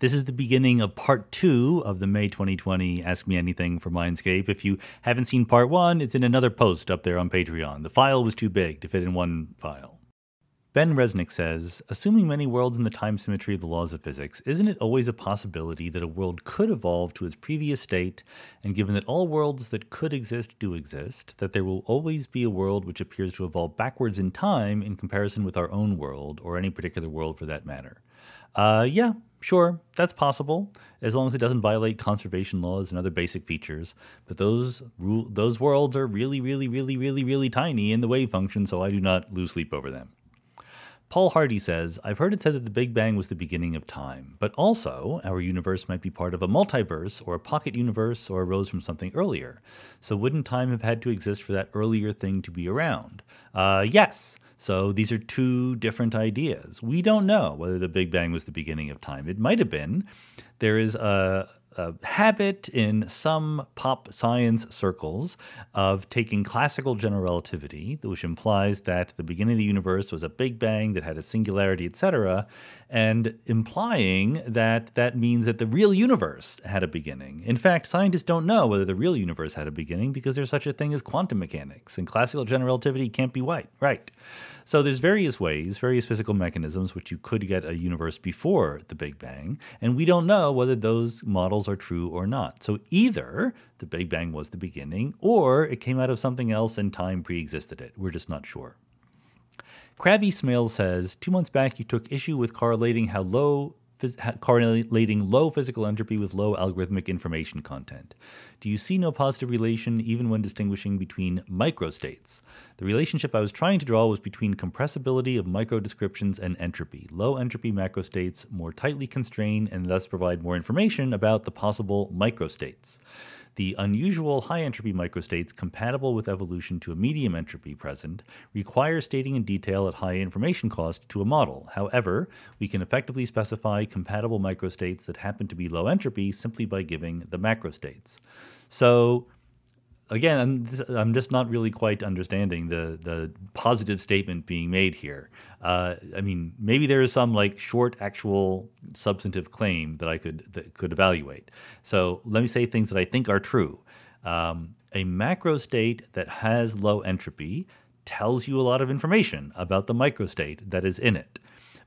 This is the beginning of part 2 of the May 2020 Ask Me Anything for Mindscape. If you haven't seen part 1, it's in another post up there on Patreon. The file was too big to fit in one file. Ben Resnick says, assuming many worlds in the time symmetry of the laws of physics, isn't it always a possibility that a world could evolve to its previous state, and given that all worlds that could exist do exist, that there will always be a world which appears to evolve backwards in time in comparison with our own world, or any particular world for that matter? Yeah. Sure, that's possible, as long as it doesn't violate conservation laws and other basic features. But those worlds are really tiny in the wave function, so I do not lose sleep over them. Paul Hardy says, I've heard it said that the Big Bang was the beginning of time, but also our universe might be part of a multiverse or a pocket universe or arose from something earlier. So wouldn't time have had to exist for that earlier thing to be around? Yes. So these are two different ideas. We don't know whether the Big Bang was the beginning of time. It might have been. There is a habit in some pop science circles of taking classical general relativity, which implies that the beginning of the universe was a Big Bang that had a singularity, etc., and implying that that means that the real universe had a beginning. In fact, scientists don't know whether the real universe had a beginning because there's such a thing as quantum mechanics, and classical general relativity can't be right. So there's various ways, various physical mechanisms, which you could get a universe before the Big Bang, and we don't know whether those models are true or not. So either the Big Bang was the beginning, or it came out of something else and time pre-existed it. We're just not sure. Krabby Smale says, 2 months back you took issue with correlating low physical entropy with low algorithmic information content. Do you see no positive relation even when distinguishing between microstates? The relationship I was trying to draw was between compressibility of micro descriptions and entropy. Low entropy macrostates more tightly constrain and thus provide more information about the possible microstates. The unusual high entropy microstates compatible with evolution to a medium entropy present require stating in detail at high information cost to a model. However, we can effectively specify compatible microstates that happen to be low entropy simply by giving the macrostates. So again, I'm just not really quite understanding the positive statement being made here. I mean, maybe there is some like short actual substantive claim that I could evaluate. So let me say things that I think are true. A macro state that has low entropy tells you a lot of information about the microstate that is in it.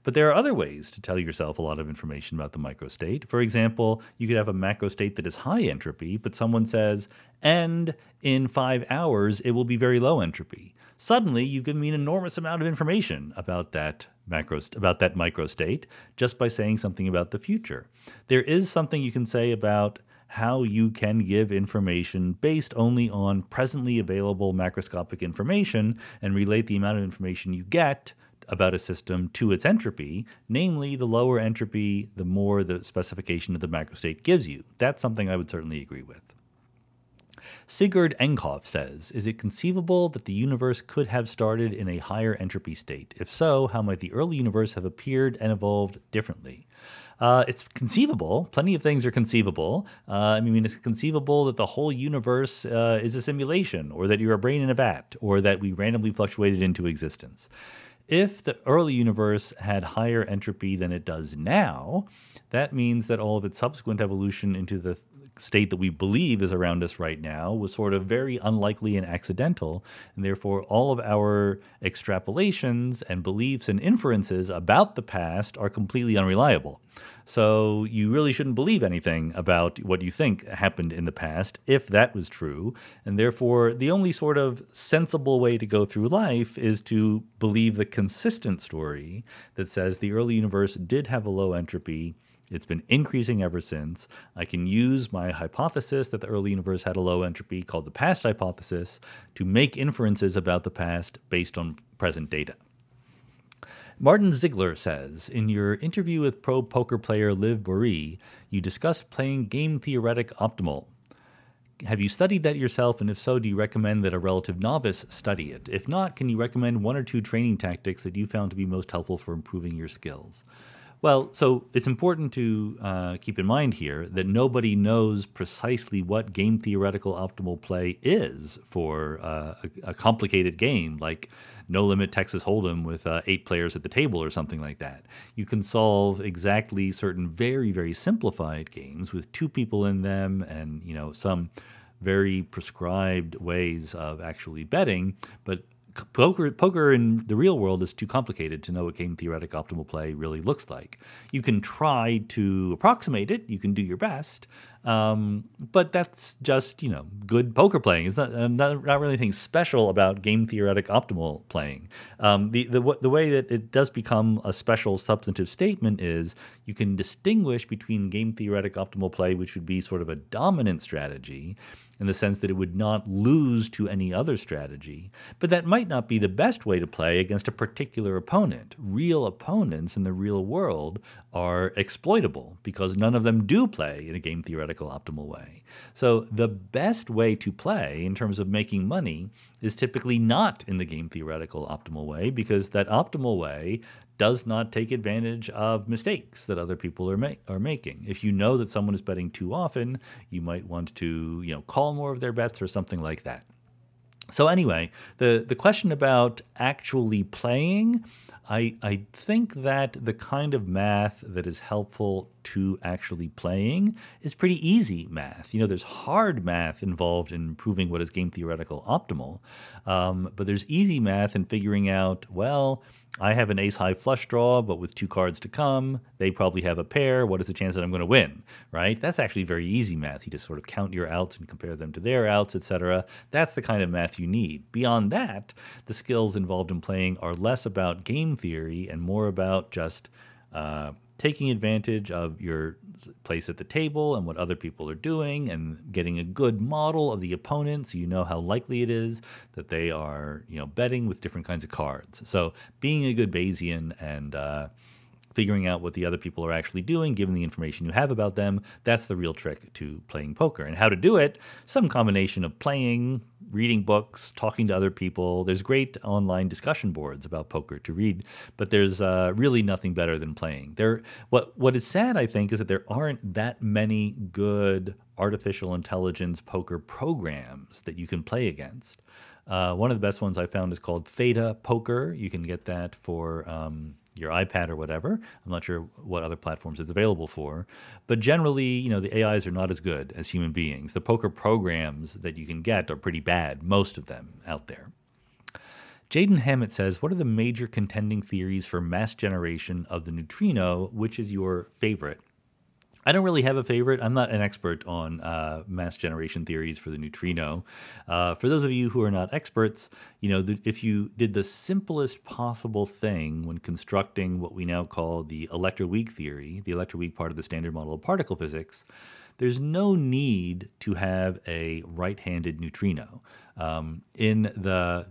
But there are other ways to tell yourself a lot of information about the microstate. For example, you could have a macrostate that is high entropy, but someone says, and in 5 hours, it will be very low entropy. Suddenly, you've given me an enormous amount of information about that microstate just by saying something about the future. There is something you can say about how you can give information based only on presently available macroscopic information and relate the amount of information you get about a system to its entropy, namely the lower entropy, the more the specification of the macrostate gives you. That's something I would certainly agree with. Sigurd Enghoff says, is it conceivable that the universe could have started in a higher entropy state? If so, how might the early universe have appeared and evolved differently? It's conceivable. Plenty of things are conceivable. I mean, it's conceivable that the whole universe is a simulation, or that you're a brain in a vat, or that we randomly fluctuated into existence. If the early universe had higher entropy than it does now, that means that all of its subsequent evolution into the state that we believe is around us right now was sort of very unlikely and accidental, and therefore all of our extrapolations and beliefs and inferences about the past are completely unreliable. So you really shouldn't believe anything about what you think happened in the past if that was true, and therefore the only sort of sensible way to go through life is to believe the consistent story that says the early universe did have a low entropy. It's been increasing ever since. I can use my hypothesis that the early universe had a low entropy, called the past hypothesis, to make inferences about the past based on present data. Martin Ziegler says, in your interview with pro poker player Liv Boree, you discussed playing game theoretic optimal. Have you studied that yourself, and if so, do you recommend that a relative novice study it? If not, can you recommend one or two training tactics that you found to be most helpful for improving your skills? Well, so it's important to keep in mind here that nobody knows precisely what game theoretical optimal play is for a complicated game like No Limit Texas Hold'em with 8 players at the table or something like that. You can solve exactly certain very, very simplified games with 2 people in them and, you know, some very prescribed ways of actually betting, but Poker in the real world is too complicated to know what game theoretic optimal play really looks like. You can try to approximate it. You can do your best. But that's just, you know, good poker playing. It's not really anything special about game theoretic optimal playing. The way that it does become a special substantive statement is you can distinguish between game theoretic optimal play, which would be sort of a dominant strategy in the sense that it would not lose to any other strategy, but that might not be the best way to play against a particular opponent. Real opponents in the real world are exploitable because none of them do play in a game theoretic optimal way. So the best way to play in terms of making money is typically not in the game theoretical optimal way, because that optimal way does not take advantage of mistakes that other people are making. If you know that someone is betting too often, you might want to, you know, call more of their bets or something like that. So anyway, the question about actually playing, I think that the kind of math that is helpful to actually playing is pretty easy math. You know, there's hard math involved in proving what is game theoretical optimal, but there's easy math in figuring out, well, I have an ace-high flush draw, but with 2 cards to come, they probably have a pair. What is the chance that I'm going to win, right? That's actually very easy math. You just sort of count your outs and compare them to their outs, etc. That's the kind of math you need. Beyond that, the skills involved in playing are less about game theory and more about just taking advantage of your place at the table and what other people are doing and getting a good model of the opponent so you know how likely it is that they are, you know, betting with different kinds of cards. So being a good Bayesian and figuring out what the other people are actually doing, given the information you have about them, that's the real trick to playing poker. And how to do it, some combination of playing, reading books, talking to other people. There's great online discussion boards about poker to read, but there's really nothing better than playing. What is sad, I think, is that there aren't that many good artificial intelligence poker programs that you can play against. One of the best ones I found is called Theta Poker. You can get that for your iPad or whatever. I'm not sure what other platforms it's available for. But generally, you know, the AIs are not as good as human beings. The poker programs that you can get are pretty bad, most of them out there. Jaden Hammett says, what are the major contending theories for mass generation of the neutrino? Which is your favorite? I don't really have a favorite. I'm not an expert on mass generation theories for the neutrino. For those of you who are not experts, you know, if you did the simplest possible thing when constructing what we now call the electroweak theory, the electroweak part of the standard model of particle physics, there's no need to have a right-handed neutrino. In the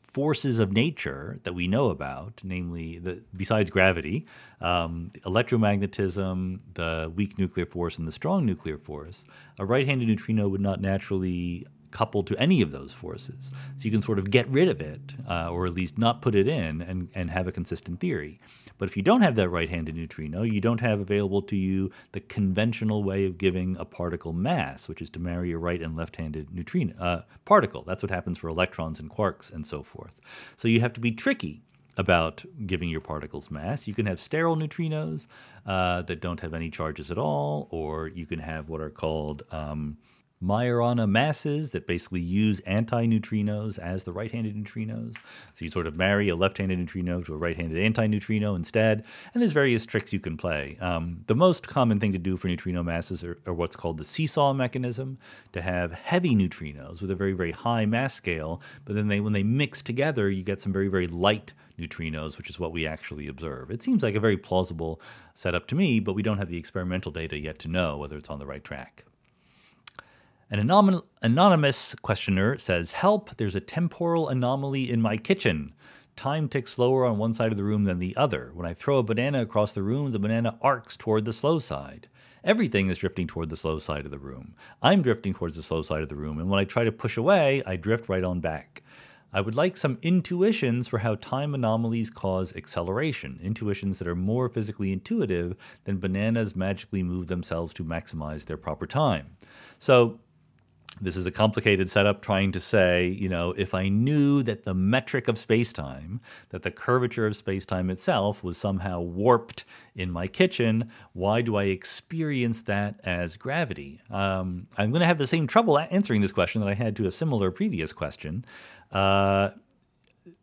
forces of nature that we know about, namely, besides gravity, electromagnetism, the weak nuclear force, and the strong nuclear force, a right-handed neutrino would not naturally couple to any of those forces. So you can sort of get rid of it, or at least not put it in, and have a consistent theory. But if you don't have that right-handed neutrino, you don't have available to you the conventional way of giving a particle mass, which is to marry a right and left-handed neutrino particle. That's what happens for electrons and quarks and so forth. So you have to be tricky about giving your particles mass. You can have sterile neutrinos that don't have any charges at all, or you can have what are called Majorana masses that basically use antineutrinos as the right-handed neutrinos. So you sort of marry a left-handed neutrino to a right-handed antineutrino instead, and there's various tricks you can play. The most common thing to do for neutrino masses are what's called the seesaw mechanism, to have heavy neutrinos with a very, very high mass scale, but then when they mix together, you get some very, very light neutrinos, which is what we actually observe. It seems like a very plausible setup to me, but we don't have the experimental data yet to know whether it's on the right track. An anonymous questioner says, help, there's a temporal anomaly in my kitchen. Time ticks slower on one side of the room than the other. When I throw a banana across the room, the banana arcs toward the slow side. Everything is drifting toward the slow side of the room. I'm drifting towards the slow side of the room, and when I try to push away, I drift right on back. I would like some intuitions for how time anomalies cause acceleration, intuitions that are more physically intuitive than bananas magically move themselves to maximize their proper time. So this is a complicated setup trying to say, you know, if I knew that the metric of space-time, that the curvature of space-time itself was somehow warped in my kitchen, why do I experience that as gravity? I'm going to have the same trouble answering this question that I had to a similar previous question.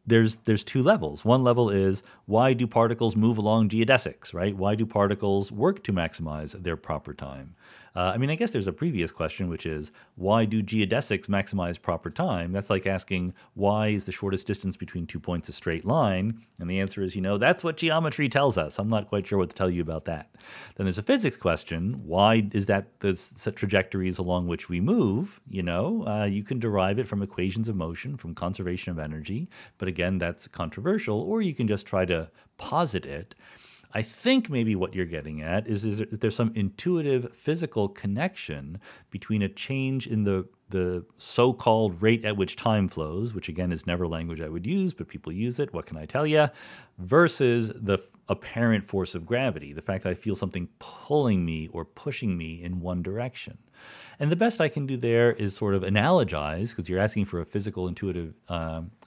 There's two levels. One level is, why do particles move along geodesics, right? Why do particles work to maximize their proper time? I mean, I guess there's a previous question, which is, why do geodesics maximize proper time? That's like asking, why is the shortest distance between 2 points a straight line? And the answer is, you know, that's what geometry tells us. I'm not quite sure what to tell you about that. Then there's a physics question. Why is that the trajectories along which we move? You know, you can derive it from equations of motion, from conservation of energy. But again, that's controversial, or you can just try to posit it. I think maybe what you're getting at is there some intuitive physical connection between a change in the so-called rate at which time flows, which again is never language I would use, but people use it, what can I tell you, versus the apparent force of gravity, the fact that I feel something pulling me or pushing me in one direction. And the best I can do there is sort of analogize, because you're asking for a physical intuitive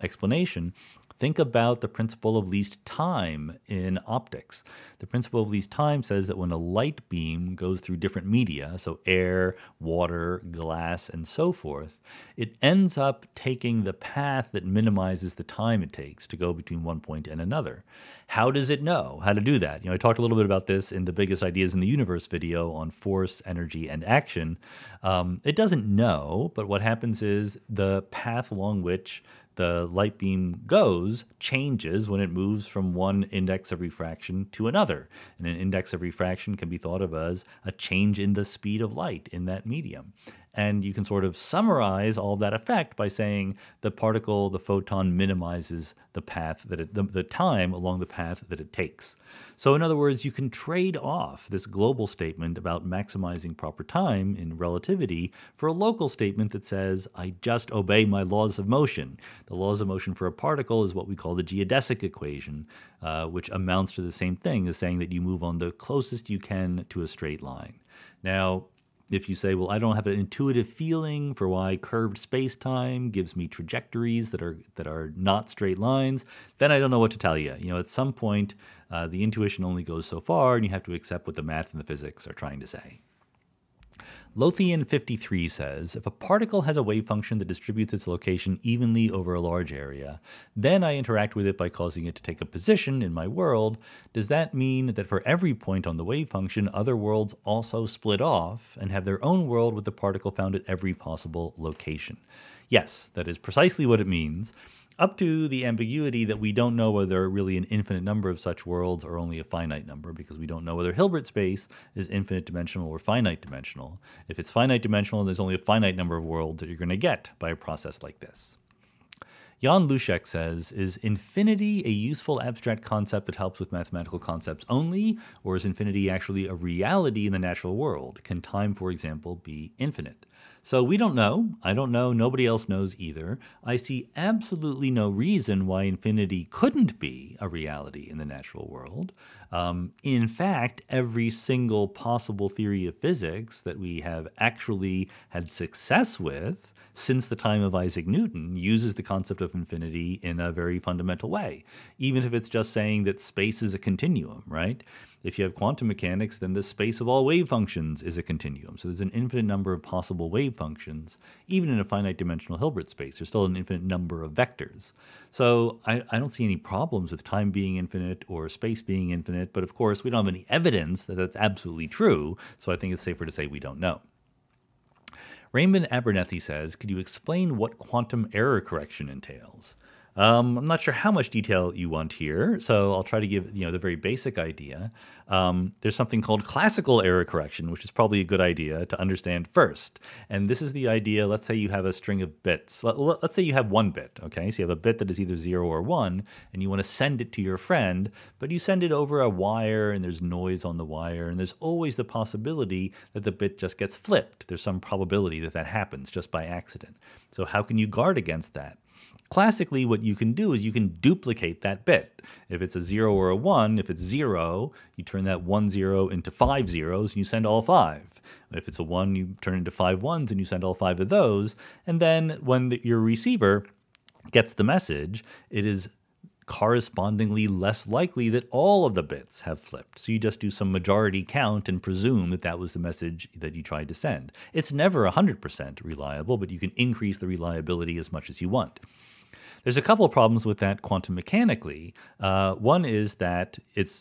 explanation. Think about the principle of least time in optics. The principle of least time says that when a light beam goes through different media, so air, water, glass, and so forth, it ends up taking the path that minimizes the time it takes to go between one point and another. How does it know how to do that? You know, I talked a little bit about this in the Biggest Ideas in the Universe video on force, energy, and action. It doesn't know, but what happens is the path along which the light beam goes changes when it moves from one index of refraction to another. And an index of refraction can be thought of as a change in the speed of light in that medium. And you can sort of summarize all of that effect by saying the particle, the photon, minimizes the path that it, the time along the path that it takes. So in other words, you can trade off this global statement about maximizing proper time in relativity for a local statement that says, I just obey my laws of motion. The laws of motion for a particle is what we call the geodesic equation, which amounts to the same thing as saying that you move on the closest you can to a straight line. Now, if you say, well, I don't have an intuitive feeling for why curved space-time gives me trajectories that are not straight lines, then I don't know what to tell you. You know, at some point, the intuition only goes so far, and you have to accept what the math and the physics are trying to say. Lothian 53 says, if a particle has a wave function that distributes its location evenly over a large area, then I interact with it by causing it to take a position in my world. Does that mean that for every point on the wave function, other worlds also split off and have their own world with the particle found at every possible location? Yes, that is precisely what it means. Up to the ambiguity that we don't know whether there are really an infinite number of such worlds or only a finite number, because we don't know whether Hilbert space is infinite dimensional or finite dimensional. If it's finite dimensional, there's only a finite number of worlds that you're going to get by a process like this. Jan Luszek says, is infinity a useful abstract concept that helps with mathematical concepts only, or is infinity actually a reality in the natural world? Can time, for example, be infinite? So we don't know. I don't know. Nobody else knows either. I see absolutely no reason why infinity couldn't be a reality in the natural world. In fact, every single possible theory of physics that we have actually had success with since the time of Isaac Newton uses the concept of infinity in a very fundamental way, even if it's just saying that space is a continuum, right? If you have quantum mechanics, then the space of all wave functions is a continuum. So there's an infinite number of possible wave functions. Even in a finite dimensional Hilbert space, there's still an infinite number of vectors. So I don't see any problems with time being infinite or space being infinite, but of course we don't have any evidence that that's absolutely true. So I think it's safer to say we don't know. Raymond Abernethy says, could you explain what quantum error correction entails? I'm not sure how much detail you want here, so I'll try to give the very basic idea. There's something called classical error correction, which is probably a good idea to understand first. And this is the idea, let's say you have a string of bits. Let's say you have one bit, okay? So you have a bit that is either 0 or 1, and you want to send it to your friend, but you send it over a wire, and there's noise on the wire, and there's always the possibility that the bit just gets flipped. There's some probability that that happens just by accident. So how can you guard against that? Classically, what you can do is you can duplicate that bit. If it's a 0 or a 1, if it's 0, you turn that 1 0 into 5 zeros and you send all 5. If it's a 1, you turn it into 5 1s and you send all 5 of those. And then when your receiver gets the message, it is correspondingly less likely that all of the bits have flipped. So you just do some majority count and presume that that was the message that you tried to send. It's never 100% reliable, but you can increase the reliability as much as you want. There's a couple of problems with that quantum mechanically. One is that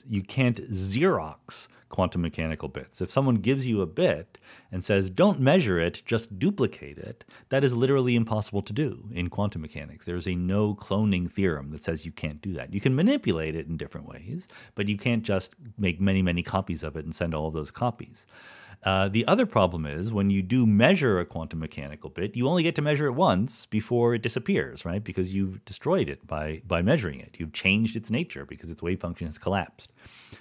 you can't Xerox quantum mechanical bits. If someone gives you a bit and says, don't measure it, just duplicate it, that is literally impossible to do in quantum mechanics. There's a no cloning theorem that says you can't do that. You can manipulate it in different ways, but you can't just make many, many copies of it and send all of those copies. The other problem is when you do measure a quantum mechanical bit, you only get to measure it once before it disappears, right? Because you've destroyed it by measuring it. You've changed its nature because its wave function has collapsed.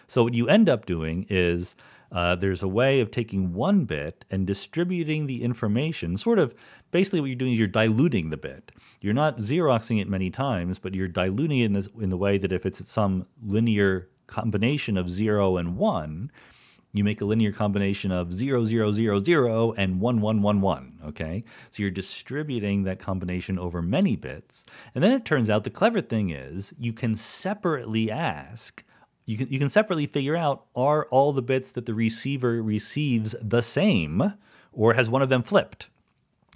So what you end up doing is there's a way of taking one bit and distributing the information. Sort of basically what you're doing is you're diluting the bit. You're not Xeroxing it many times, but you're diluting it in the way that if it's some linear combination of 0 and 1, you make a linear combination of 0, 0, 0, 0, and 1, 1, 1, 1, okay? So you're distributing that combination over many bits. And then it turns out the clever thing is you can separately ask, you can separately figure out, are all the bits that the receiver receives the same, or has one of them flipped?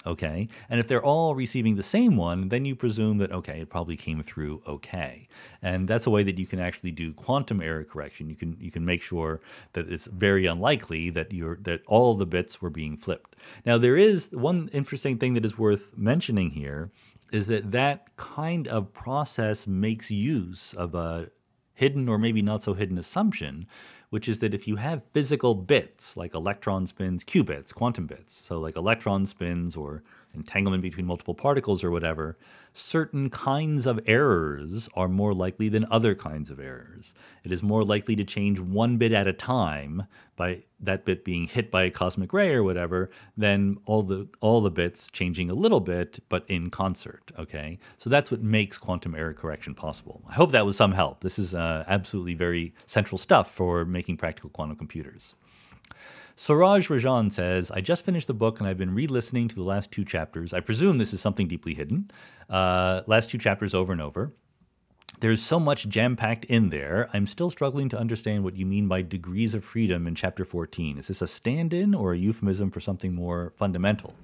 Okay, and if they're all receiving the same one, then you presume that, okay, it probably came through okay. And that's a way that you can actually do quantum error correction. You can make sure that it's very unlikely that all the bits were being flipped. Now, there is one interesting thing that is worth mentioning here, is that that kind of process makes use of a hidden or maybe not so hidden assumption, which is that if you have physical bits like electron spins, qubits, quantum bits, so like electron spins or entanglement between multiple particles or whatever, certain kinds of errors are more likely than other kinds of errors. It is more likely to change one bit at a time by that bit being hit by a cosmic ray or whatever than all the bits changing a little bit but in concert, okay? So that's what makes quantum error correction possible. I hope that was some help. This is absolutely very central stuff for making practical quantum computers. Suraj Rajan says, I just finished the book and I've been re-listening to the last 2 chapters. I presume this is something deeply hidden. Last 2 chapters over and over. There's so much jam-packed in there. I'm still struggling to understand what you mean by degrees of freedom in chapter 14. Is this a stand-in or a euphemism for something more fundamental?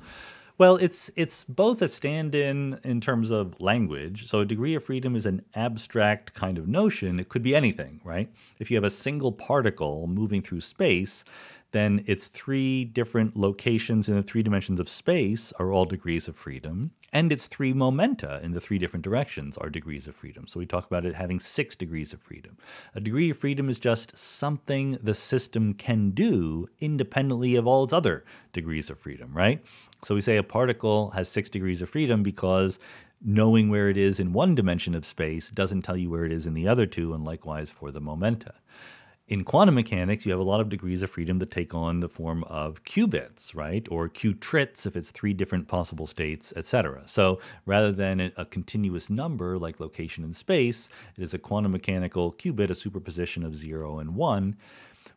Well, it's both a stand-in in terms of language. So a degree of freedom is an abstract kind of notion. It could be anything, right? If you have a single particle moving through space, then its 3 different locations in the 3 dimensions of space are all degrees of freedom, and its 3 momenta in the 3 different directions are degrees of freedom. So we talk about it having 6 degrees of freedom. A degree of freedom is just something the system can do independently of all its other degrees of freedom, right? So we say a particle has 6 degrees of freedom because knowing where it is in one dimension of space doesn't tell you where it is in the other 2, and likewise for the momenta. In quantum mechanics, you have a lot of degrees of freedom that take on the form of qubits, right? Or qtrits if it's 3 different possible states, etc. So rather than a continuous number like location in space, it is a quantum mechanical qubit, a superposition of 0 and 1.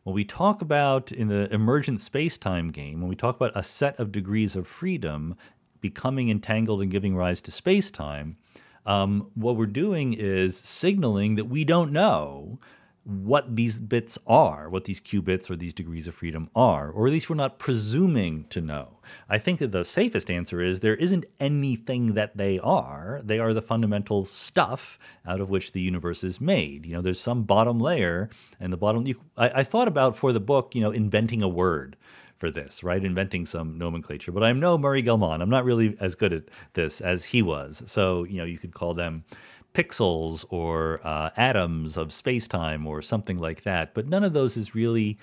When we talk about in the emergent space-time game, when we talk about a set of degrees of freedom becoming entangled and giving rise to space-time, what we're doing is signaling that we don't know what these bits are, what these qubits or these degrees of freedom are, or at least we're not presuming to know. I think that the safest answer is there isn't anything that they are. They are the fundamental stuff out of which the universe is made. You know, there's some bottom layer, and the bottom, I thought about for the book, you know, inventing a word for this, right? Inventing some nomenclature, but I'm no Murray Gell-Mann. I'm not really as good at this as he was. So, you know, you could call them pixels or atoms of space-time or something like that. But none of those is really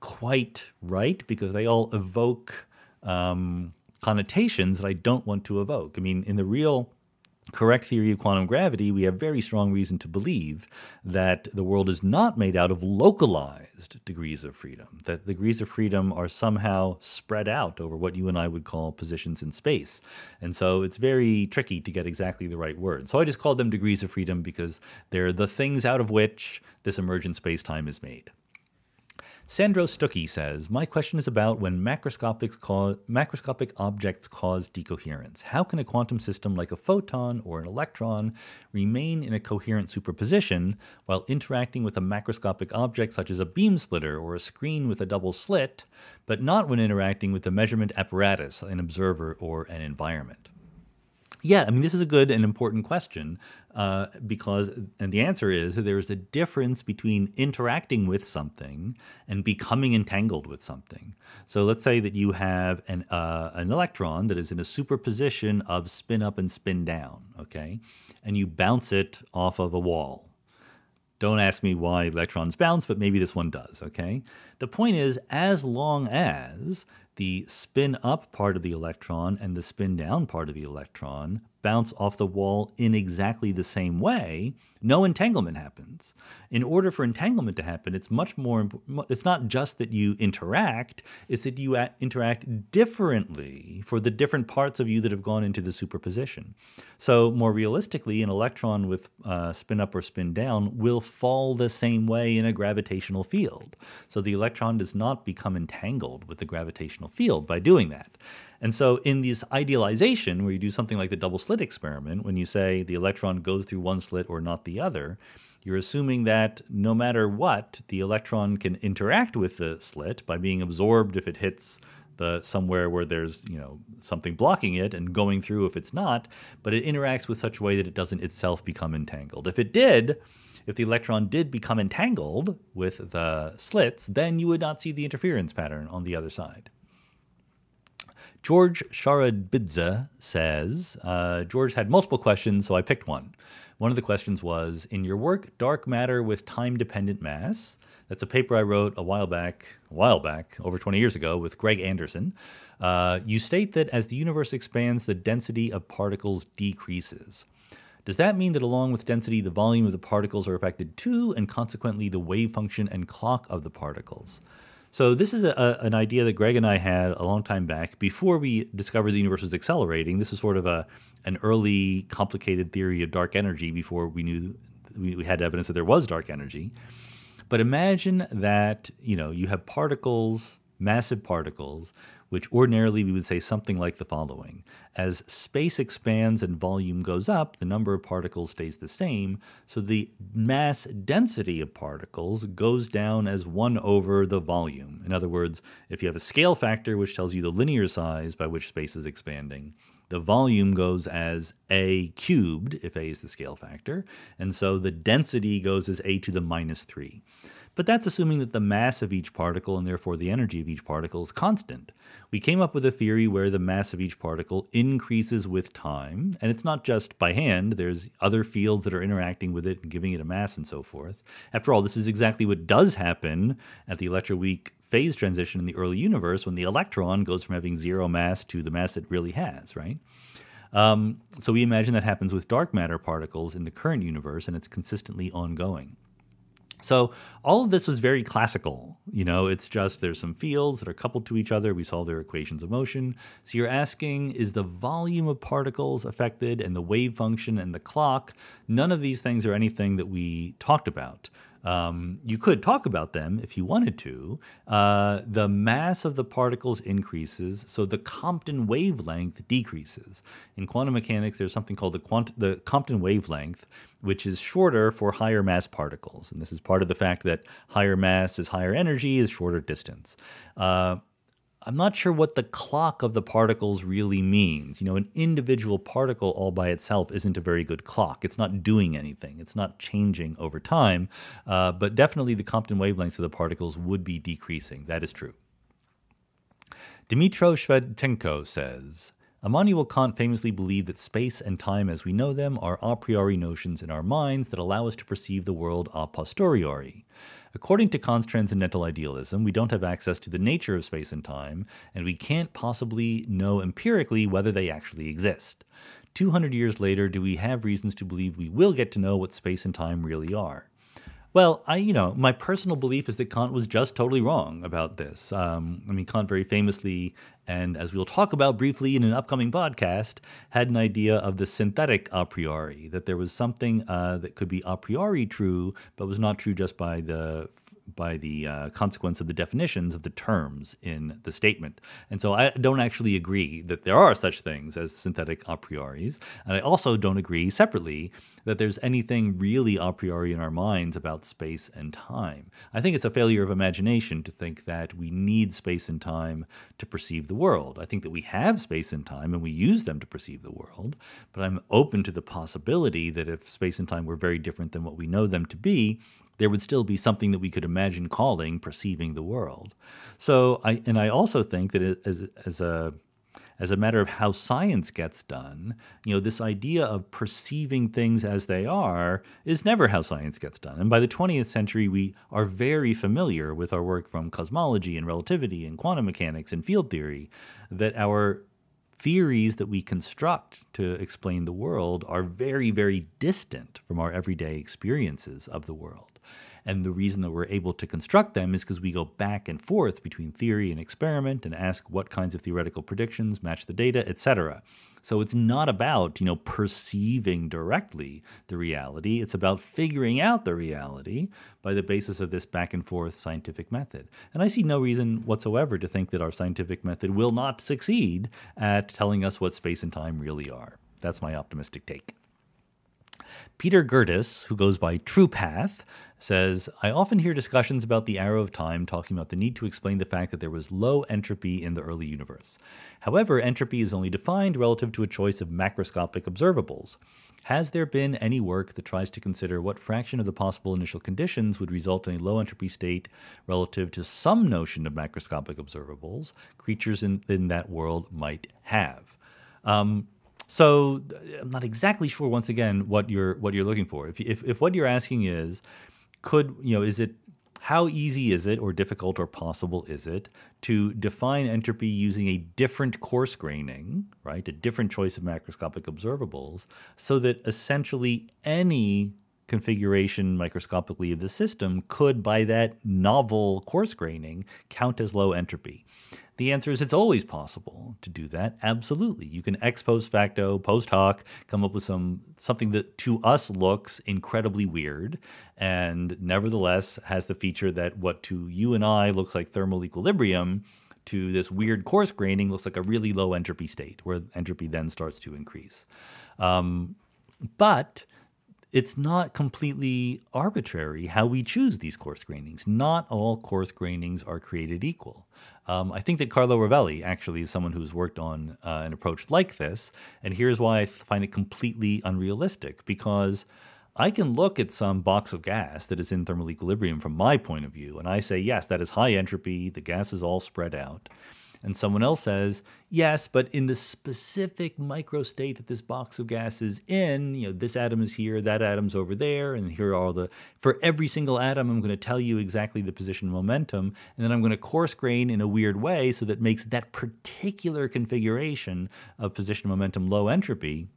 quite right because they all evoke connotations that I don't want to evoke. I mean, in the real correct theory of quantum gravity, we have very strong reason to believe that the world is not made out of localized degrees of freedom, that degrees of freedom are somehow spread out over what you and I would call positions in space. And so it's very tricky to get exactly the right word. So I just called them degrees of freedom because they're the things out of which this emergent space-time is made. Sandro Stucki says, my question is about when macroscopic objects cause decoherence. How can a quantum system like a photon or an electron remain in a coherent superposition while interacting with a macroscopic object such as a beam splitter or a screen with a double slit, but not when interacting with the measurement apparatus, an observer, or an environment? Yeah, I mean, this is a good and important question because the answer is that there is a difference between interacting with something and becoming entangled with something. So let's say that you have an electron that is in a superposition of spin up and spin down, okay? And you bounce it off of a wall. Don't ask me why electrons bounce, but maybe this one does, okay? The point is, as long as the spin up part of the electron and the spin down part of the electron bounce off the wall in exactly the same way, no entanglement happens. In order for entanglement to happen, it's much more, it's not just that you interact, it's that you interact differently for the different parts of you that have gone into the superposition. So more realistically, an electron with spin up or spin down will fall the same way in a gravitational field. So the electron does not become entangled with the gravitational field by doing that. And so in this idealization, where you do something like the double slit experiment, when you say the electron goes through one slit or not the other, you're assuming that no matter what, the electron can interact with the slit by being absorbed if it hits somewhere where there's, you know, something blocking it, and going through if it's not, but it interacts with such a way that it doesn't itself become entangled. If it did, if the electron did become entangled with the slits, then you would not see the interference pattern on the other side. George Sharadbidze says, George had multiple questions, so I picked one. One of the questions was, in your work, Dark Matter with Time-Dependent Mass, that's a paper I wrote a while back, over 20 years ago, with Greg Anderson, you state that as the universe expands, the density of particles decreases. Does that mean that along with density, the volume of the particles are affected too, and consequently the wave function and clock of the particles? So this is an idea that Greg and I had a long time back before we discovered the universe was accelerating. This was sort of an early complicated theory of dark energy before we knew we had evidence that there was dark energy. But imagine that, you know, you have particles, massive particles, which ordinarily we would say something like the following. As space expands and volume goes up, the number of particles stays the same, so the mass density of particles goes down as 1 over the volume. In other words, if you have a scale factor which tells you the linear size by which space is expanding, the volume goes as a cubed, if a is the scale factor, and so the density goes as a⁻³. But that's assuming that the mass of each particle and therefore the energy of each particle is constant. We came up with a theory where the mass of each particle increases with time, and it's not just by hand. There's other fields that are interacting with it and giving it a mass and so forth. After all, this is exactly what does happen at the electroweak phase transition in the early universe when the electron goes from having 0 mass to the mass it really has, right? So we imagine that happens with dark matter particles in the current universe, and it's consistently ongoing. So all of this was very classical. You know, it's just there's some fields that are coupled to each other. We solve their equations of motion. So you're asking, is the volume of particles affected and the wave function and the clock? None of these things are anything that we talked about. You could talk about them if you wanted to. The mass of the particles increases, so the Compton wavelength decreases. In quantum mechanics, there's something called the Compton wavelength, which is shorter for higher mass particles. And this is part of the fact that higher mass is higher energy is shorter distance. I'm not sure what the clock of the particles really means. You know, an individual particle all by itself isn't a very good clock. It's not doing anything. It's not changing over time. But definitely the Compton wavelengths of the particles would be decreasing. That is true. Dmitro Shvedtenko says, Immanuel Kant famously believed that space and time as we know them are a priori notions in our minds that allow us to perceive the world a posteriori. According to Kant's transcendental idealism, we don't have access to the nature of space and time, and we can't possibly know empirically whether they actually exist. 200 years later, do we have reasons to believe we will get to know what space and time really are? Well, my personal belief is that Kant was just totally wrong about this. Kant very famously, and as we'll talk about briefly in an upcoming podcast, had an idea of the synthetic a priori, that there was something that could be a priori true, but was not true just by the consequence of the definitions of the terms in the statement. And so I don't actually agree that there are such things as synthetic a prioris, and I also don't agree separately that there's anything really a priori in our minds about space and time. I think it's a failure of imagination to think that we need space and time to perceive the world. I think that we have space and time and we use them to perceive the world, but I'm open to the possibility that if space and time were very different than what we know them to be, there would still be something that we could imagine calling perceiving the world. So, I also think that as a matter of how science gets done, this idea of perceiving things as they are is never how science gets done. And by the 20th century, we are very familiar with our work from cosmology and relativity and quantum mechanics and field theory that our theories that we construct to explain the world are very, very distant from our everyday experiences of the world. And the reason that we're able to construct them is because we go back and forth between theory and experiment and ask what kinds of theoretical predictions match the data, etc. So it's not about, perceiving directly the reality. It's about figuring out the reality by the basis of this back and forth scientific method. And I see no reason whatsoever to think that our scientific method will not succeed at telling us what space and time really are. That's my optimistic take. Peter Gerdes, who goes by TruePath, says, I often hear discussions about the arrow of time talking about the need to explain the fact that there was low entropy in the early universe. However, entropy is only defined relative to a choice of macroscopic observables. Has there been any work that tries to consider what fraction of the possible initial conditions would result in a low entropy state relative to some notion of macroscopic observables creatures in that world might have? So I'm not exactly sure, once again, what you're looking for. If what you're asking is, how easy is it, or difficult, or possible is it to define entropy using a different coarse graining, right, a different choice of macroscopic observables, so that essentially any configuration microscopically of the system could, by that novel coarse graining, count as low entropy? The answer is it's always possible to do that. Absolutely. You can ex post facto, post hoc, come up with something that to us looks incredibly weird and nevertheless has the feature that what to you and I looks like thermal equilibrium to this weird coarse graining looks like a really low entropy state where entropy then starts to increase. But it's not completely arbitrary how we choose these coarse grainings. Not all coarse grainings are created equal. I think that Carlo Rovelli actually is someone who's worked on an approach like this, and here's why I find it completely unrealistic, because I can look at some box of gas that is in thermal equilibrium from my point of view, and I say, yes, that is high entropy, the gas is all spread out. And someone else says, yes, but in the specific microstate that this box of gas is in, this atom is here, that atom's over there, and here are all the, for every single atom, I'm going to tell you exactly the position and momentum, and then I'm going to coarse grain in a weird way so that makes that particular configuration of position and momentum low entropy.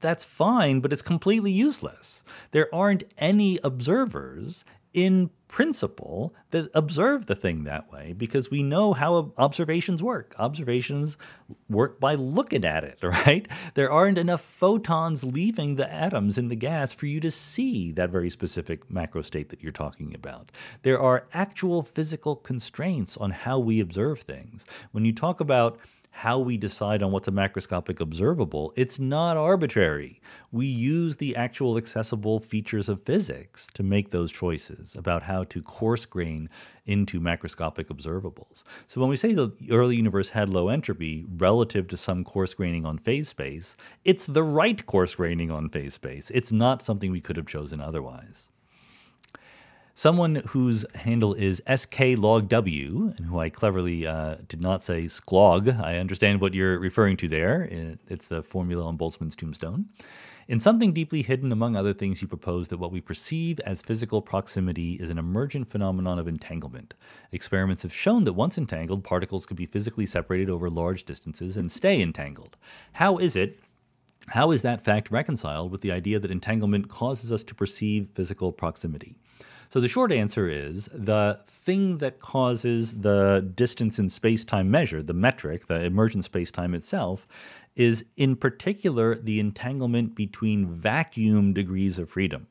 That's fine, but it's completely useless. There aren't any observers in principle that observe the thing that way, because we know how observations work. Observations work by looking at it, right? There aren't enough photons leaving the atoms in the gas for you to see that very specific macro state that you're talking about. There are actual physical constraints on how we observe things. When you talk about how we decide on what's a macroscopic observable, it's not arbitrary. We use the actual accessible features of physics to make those choices about how to coarse grain into macroscopic observables. So when we say the early universe had low entropy relative to some coarse graining on phase space, it's the right coarse graining on phase space. It's not something we could have chosen otherwise. Someone whose handle is sklogw, and who I cleverly did not say sklog. I understand what you're referring to there. It's the formula on Boltzmann's tombstone. In something deeply hidden, among other things, you propose that what we perceive as physical proximity is an emergent phenomenon of entanglement. Experiments have shown that once entangled, particles could be physically separated over large distances and stay entangled. How is that fact reconciled with the idea that entanglement causes us to perceive physical proximity? So the short answer is the thing that causes the distance in space-time measure, the metric, the emergent space-time itself, is in particular the entanglement between vacuum degrees of freedom,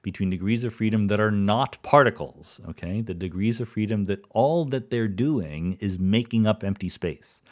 between degrees of freedom that are not particles, okay? The degrees of freedom that all that they're doing is making up empty space.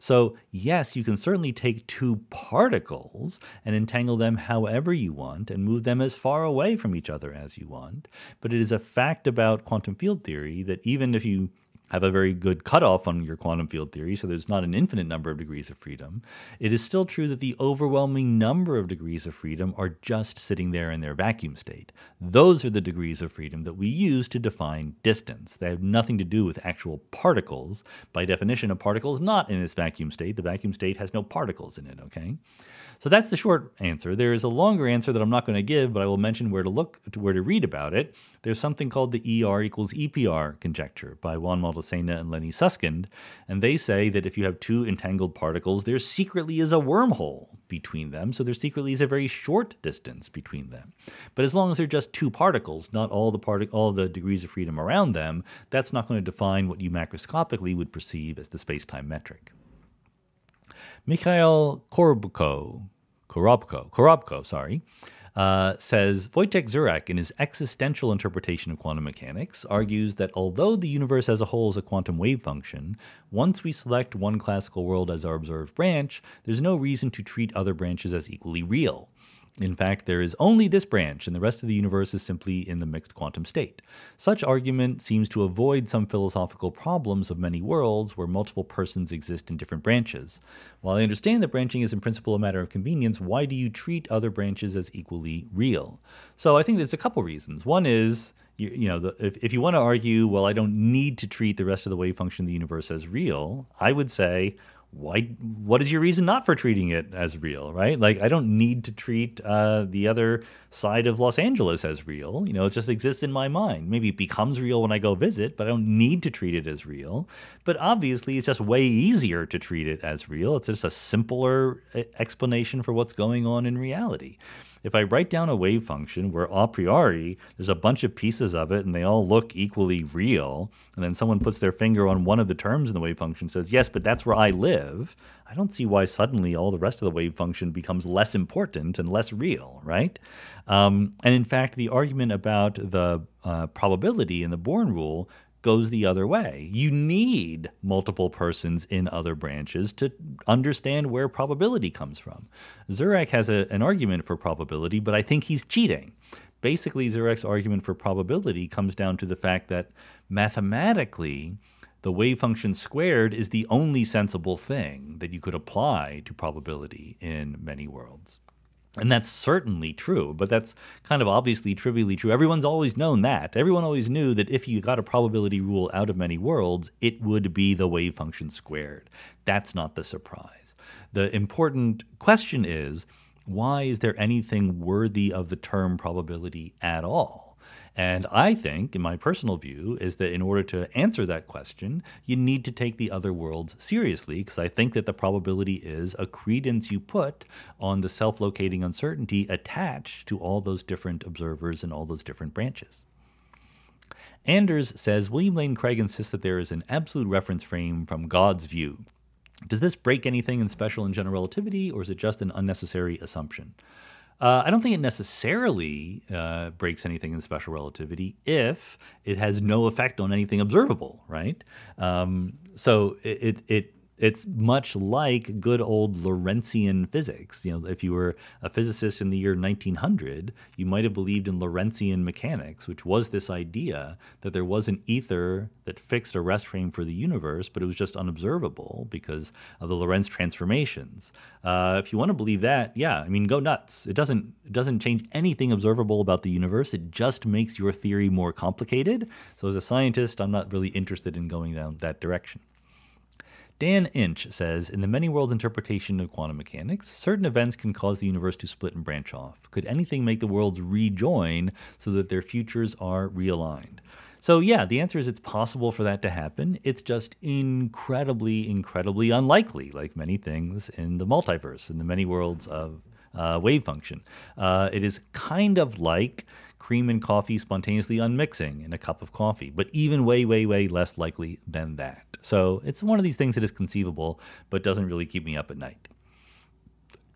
So yes, you can certainly take two particles and entangle them however you want and move them as far away from each other as you want. But it is a fact about quantum field theory that even if you have a very good cutoff on your quantum field theory, so there's not an infinite number of degrees of freedom, it is still true that the overwhelming number of degrees of freedom are just sitting there in their vacuum state. Those are the degrees of freedom that we use to define distance. They have nothing to do with actual particles. By definition, a particle is not in its vacuum state. The vacuum state has no particles in it, okay? So that's the short answer. There is a longer answer that I'm not going to give, but I will mention where to look, where to read about it. There's something called the ER equals EPR conjecture by Juan Maldacena and Lenny Susskind, and they say that if you have two entangled particles, there secretly is a wormhole between them, so there secretly is a very short distance between them. But as long as they're just two particles, not all the degrees of freedom around them, that's not going to define what you macroscopically would perceive as the space-time metric. Mikhail Korobko, says, Wojciech Zurek, in his existential interpretation of quantum mechanics, argues that although the universe as a whole is a quantum wave function, once we select one classical world as our observed branch, there's no reason to treat other branches as equally real. In fact, there is only this branch, and the rest of the universe is simply in the mixed quantum state. Such argument seems to avoid some philosophical problems of many worlds where multiple persons exist in different branches. While I understand that branching is in principle a matter of convenience, why do you treat other branches as equally real? So I think there's a couple reasons. One is, if you want to argue, well, I don't need to treat the rest of the wave function of the universe as real, I would say, what is your reason not for treating it as real, right? Like, I don't need to treat the other side of Los Angeles as real. You know, it just exists in my mind. Maybe it becomes real when I go visit, but I don't need to treat it as real. But obviously, it's just way easier to treat it as real. It's just a simpler explanation for what's going on in reality. If I write down a wave function where a priori there's a bunch of pieces of it and they all look equally real, and then someone puts their finger on one of the terms in the wave function and says, yes, but that's where I live, I don't see why suddenly all the rest of the wave function becomes less important and less real, right? And in fact, the argument about the probability in the Born rule goes the other way. You need multiple persons in other branches to understand where probability comes from. Zurek has an argument for probability, but I think he's cheating. Basically, Zurek's argument for probability comes down to the fact that mathematically, the wave function squared is the only sensible thing that you could apply to probability in many worlds. And that's certainly true, but that's kind of obviously trivially true. Everyone's always known that. Everyone always knew that if you got a probability rule out of many worlds, it would be the wave function squared. That's not the surprise. The important question is, why is there anything worthy of the term probability at all? And I think, in my personal view, is that in order to answer that question, you need to take the other worlds seriously, because I think that the probability is a credence you put on the self-locating uncertainty attached to all those different observers and all those different branches. Anders says, William Lane Craig insists that there is an absolute reference frame from God's view. Does this break anything in special and general relativity, or is it just an unnecessary assumption? I don't think it necessarily breaks anything in special relativity if it has no effect on anything observable, right? So it It's much like good old Lorentzian physics. You know, if you were a physicist in the year 1900, you might have believed in Lorentzian mechanics, which was this idea that there was an ether that fixed a rest frame for the universe, but it was just unobservable because of the Lorentz transformations. If you want to believe that, yeah, I mean, go nuts. It doesn't change anything observable about the universe. It just makes your theory more complicated. So as a scientist, I'm not really interested in going down that direction. Dan Inch says, in the many worlds interpretation of quantum mechanics, certain events can cause the universe to split and branch off. Could anything make the worlds rejoin so that their futures are realigned? So yeah, the answer is it's possible for that to happen. It's just incredibly, incredibly unlikely, like many things in the multiverse, in the many worlds of wave function. It is kind of like cream and coffee spontaneously unmixing in a cup of coffee, but even way, way, way less likely than that. So it's one of these things that is conceivable, but doesn't really keep me up at night.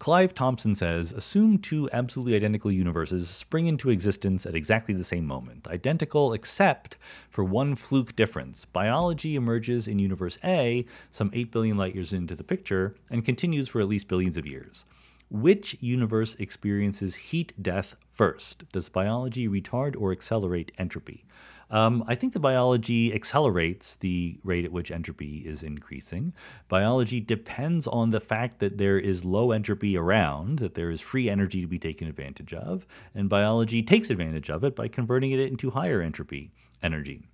Clive Thompson says, assume two absolutely identical universes spring into existence at exactly the same moment. Identical except for one fluke difference. Biology emerges in universe A, some 8 billion light years into the picture, and continues for at least billions of years. Which universe experiences heat death first? Does biology retard or accelerate entropy? I think the biology accelerates the rate at which entropy is increasing. Biology depends on the fact that there is low entropy around, that there is free energy to be taken advantage of, and biology takes advantage of it by converting it into higher entropy energy,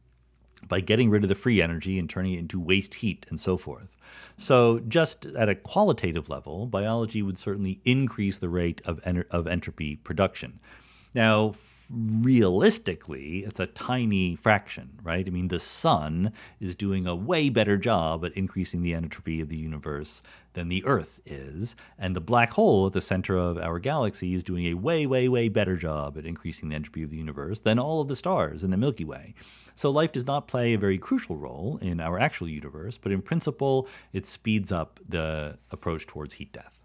by getting rid of the free energy and turning it into waste heat and so forth. So just at a qualitative level, biology would certainly increase the rate of entropy production. Now, realistically, it's a tiny fraction, right? I mean, the sun is doing a way better job at increasing the entropy of the universe than the Earth is, and the black hole at the center of our galaxy is doing a way, way, way better job at increasing the entropy of the universe than all of the stars in the Milky Way. So life does not play a very crucial role in our actual universe, but in principle, it speeds up the approach towards heat death.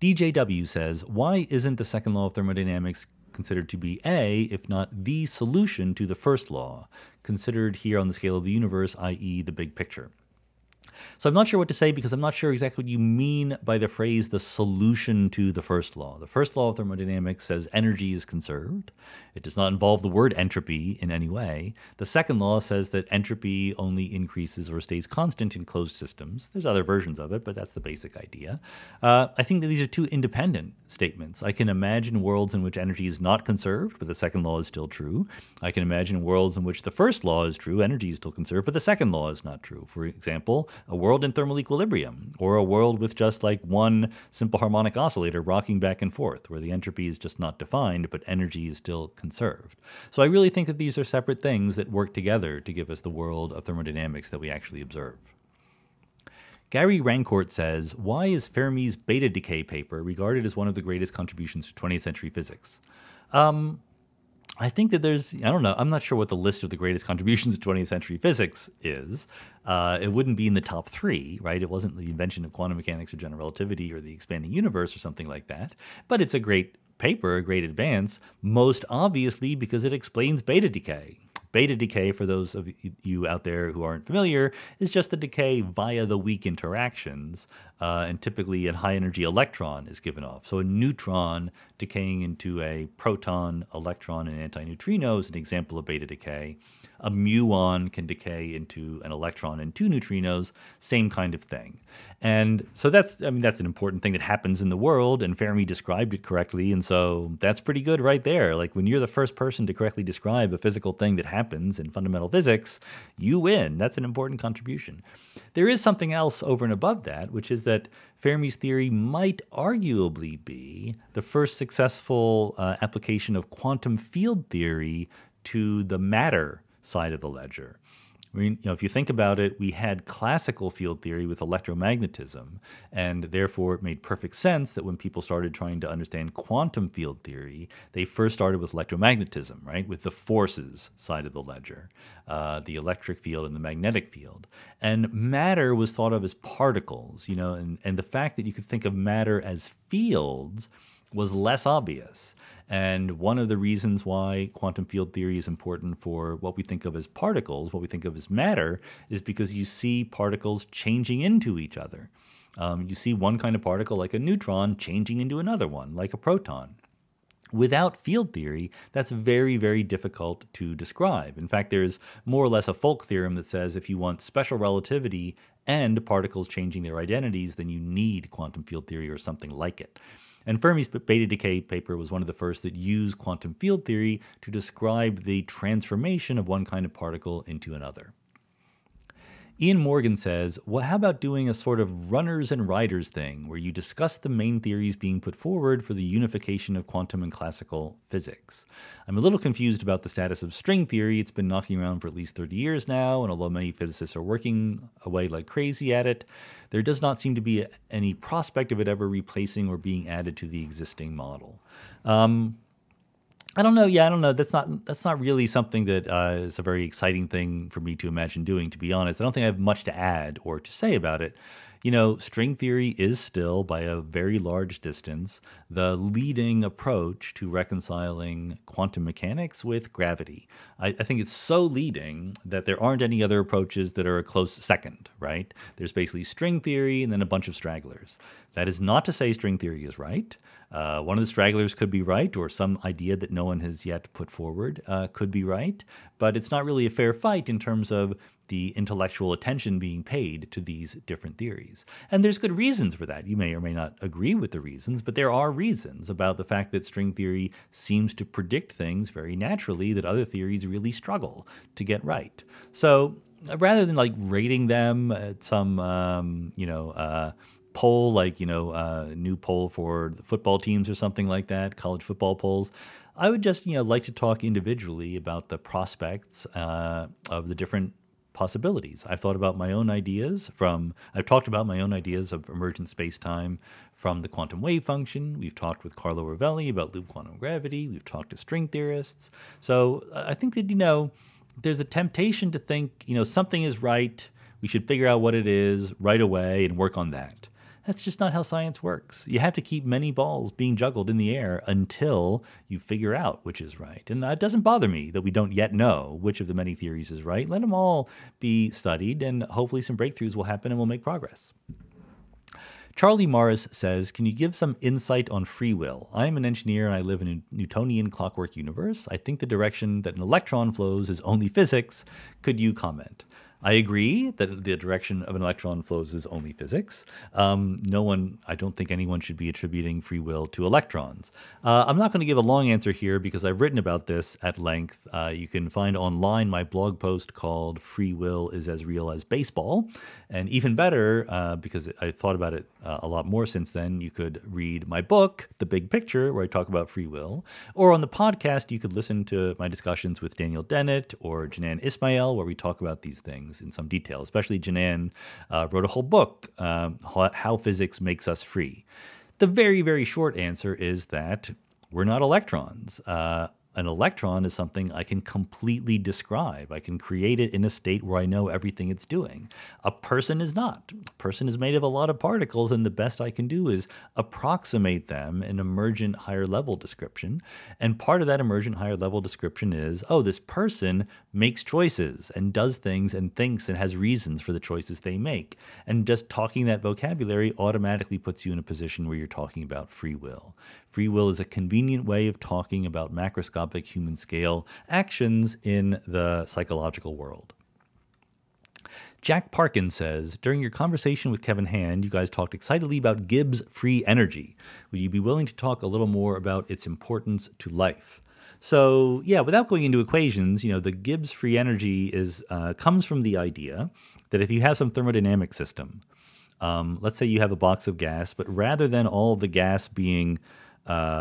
DJW says, why isn't the second law of thermodynamics considered to be a, if not the solution to the first law, considered here on the scale of the universe, i.e. the big picture? So I'm not sure what to say because I'm not sure exactly what you mean by the phrase the solution to the first law. The first law of thermodynamics says energy is conserved. It does not involve the word entropy in any way. The second law says that entropy only increases or stays constant in closed systems. There's other versions of it, but that's the basic idea. I think that these are two independent statements. I can imagine worlds in which energy is not conserved, but the second law is still true. I can imagine worlds in which the first law is true, energy is still conserved, but the second law is not true. For example, a world in thermal equilibrium, or a world with just like one simple harmonic oscillator rocking back and forth, where the entropy is just not defined, but energy is still conserved. So I really think that these are separate things that work together to give us the world of thermodynamics that we actually observe. Gary Rancourt says, why is Fermi's beta decay paper regarded as one of the greatest contributions to 20th century physics? I think that there's, I don't know, I'm not sure what the list of the greatest contributions to 20th century physics is. It wouldn't be in the top three, right? It wasn't the invention of quantum mechanics or general relativity or the expanding universe or something like that. But it's a great paper, a great advance, most obviously because it explains beta decay. Beta decay, for those of you out there who aren't familiar, is just the decay via the weak interactions, and typically a high-energy electron is given off. So a neutron decaying into a proton, electron, and antineutrino is an example of beta decay. A muon can decay into an electron and two neutrinos, same kind of thing. And so that's, I mean, that's an important thing that happens in the world, and Fermi described it correctly, and so that's pretty good right there. Like, when you're the first person to correctly describe a physical thing that happens in fundamental physics, you win. That's an important contribution. There is something else over and above that, which is that Fermi's theory might arguably be the first successful application of quantum field theory to the matter side of the ledger. I mean, you know, if you think about it, we had classical field theory with electromagnetism, and therefore it made perfect sense that when people started trying to understand quantum field theory, they first started with electromagnetism, right, with the forces side of the ledger, the electric field and the magnetic field. And matter was thought of as particles, you know, and the fact that you could think of matter as fields was less obvious. And one of the reasons why quantum field theory is important for what we think of as particles, what we think of as matter, is because you see particles changing into each other. You see one kind of particle, like a neutron, changing into another one, like a proton. Without field theory, that's very, very difficult to describe. In fact, there's more or less a Folk theorem that says if you want special relativity and particles changing their identities, then you need quantum field theory or something like it. And Fermi's beta decay paper was one of the first that used quantum field theory to describe the transformation of one kind of particle into another. Ian Morgan says, well, how about doing a sort of runners and riders thing where you discuss the main theories being put forward for the unification of quantum and classical physics? I'm a little confused about the status of string theory. It's been knocking around for at least 30 years now, and although many physicists are working away like crazy at it, there does not seem to be any prospect of it ever replacing or being added to the existing model. I don't know. Yeah, I don't know. That's not really something that is a very exciting thing for me to imagine doing, to be honest. I don't think I have much to add or to say about it. You know, string theory is still, by a very large distance, the leading approach to reconciling quantum mechanics with gravity. I think it's so leading that there aren't any other approaches that are a close second, right? There's basically string theory and then a bunch of stragglers. That is not to say string theory is right. One of the stragglers could be right, or some idea that no one has yet put forward could be right, but it's not really a fair fight in terms of the intellectual attention being paid to these different theories. And there's good reasons for that. You may or may not agree with the reasons, but there are reasons about the fact that string theory seems to predict things very naturally that other theories really struggle to get right. So rather than like rating them at some, poll, like, new poll for football teams or something like that, college football polls, I would just, like to talk individually about the prospects of the different possibilities. I've thought about my own ideas I've talked about my own ideas of emergent space-time from the quantum wave function. We've talked with Carlo Rovelli about loop quantum gravity. We've talked to string theorists. So I think that, there's a temptation to think, something is right. We should figure out what it is right away and work on that. That's just not how science works. You have to keep many balls being juggled in the air until you figure out which is right. And that doesn't bother me that we don't yet know which of the many theories is right. Let them all be studied, and hopefully some breakthroughs will happen and we'll make progress. Charlie Morris says, can you give some insight on free will? I'm an engineer and I live in a Newtonian clockwork universe. I think the direction that an electron flows is only physics. Could you comment? I agree that the direction of an electron flows is only physics. I don't think anyone should be attributing free will to electrons. I'm not going to give a long answer here because I've written about this at length. You can find online my blog post called Free Will is as Real as Baseball. And even better, because I thought about it a lot more since then, you could read my book, The Big Picture, where I talk about free will. Or on the podcast, you could listen to my discussions with Daniel Dennett or Janan Ismail, where we talk about these things in some detail, especially Janan wrote a whole book, How Physics Makes Us Free. The very, very short answer is that we're not electrons. An electron is something I can completely describe. I can create it in a state where I know everything it's doing. A person is not. A person is made of a lot of particles, and the best I can do is approximate them in emergent higher level description. And part of that emergent higher level description is, oh, this person makes choices and does things and thinks and has reasons for the choices they make. And just talking that vocabulary automatically puts you in a position where you're talking about free will. Free will is a convenient way of talking about macroscopic human scale actions in the psychological world. Jack Parkin says, during your conversation with Kevin Hand, you guys talked excitedly about Gibbs free energy. Would you be willing to talk a little more about its importance to life? So yeah, without going into equations, the Gibbs free energy comes from the idea that if you have some thermodynamic system, let's say you have a box of gas, but rather than all the gas being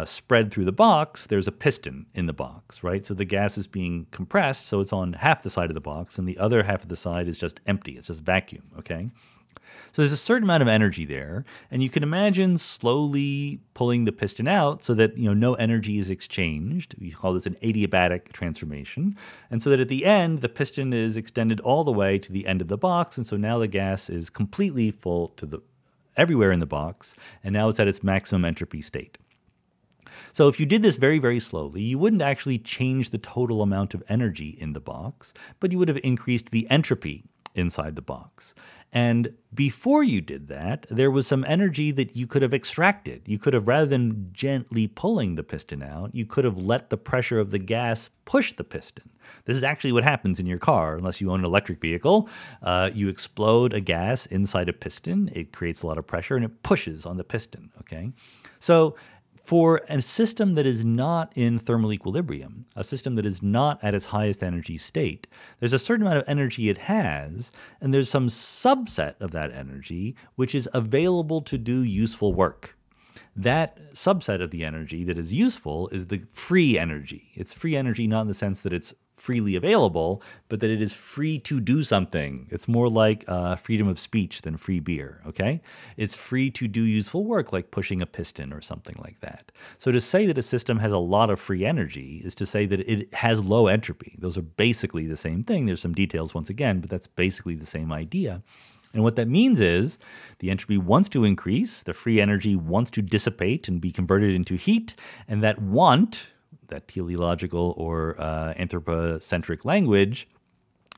spread through the box, there's a piston in the box, right? So the gas is being compressed, so it's on half the side of the box, and the other half of the side is just empty. It's just vacuum, okay? So there's a certain amount of energy there, and you can imagine slowly pulling the piston out so that, no energy is exchanged. We call this an adiabatic transformation. And so that at the end, the piston is extended all the way to the end of the box, and so now the gas is completely full everywhere in the box, and now it's at its maximum entropy state. So if you did this very, very slowly, you wouldn't actually change the total amount of energy in the box, but you would have increased the entropy inside the box. And before you did that, there was some energy that you could have extracted. You could have, rather than gently pulling the piston out, you could have let the pressure of the gas push the piston. This is actually what happens in your car, unless you own an electric vehicle. You explode a gas inside a piston, it creates a lot of pressure, and it pushes on the piston, okay? So for a system that is not in thermal equilibrium, a system that is not at its highest energy state, there's a certain amount of energy it has, and there's some subset of that energy which is available to do useful work. That subset of the energy that is useful is the free energy. It's free energy not in the sense that it's freely available, but that it is free to do something. It's more like freedom of speech than free beer, okay? It's free to do useful work, like pushing a piston or something like that. So to say that a system has a lot of free energy is to say that it has low entropy. Those are basically the same thing. There's some details once again, but that's basically the same idea. And what that means is the entropy wants to increase, the free energy wants to dissipate and be converted into heat, and that want, that teleological or anthropocentric language,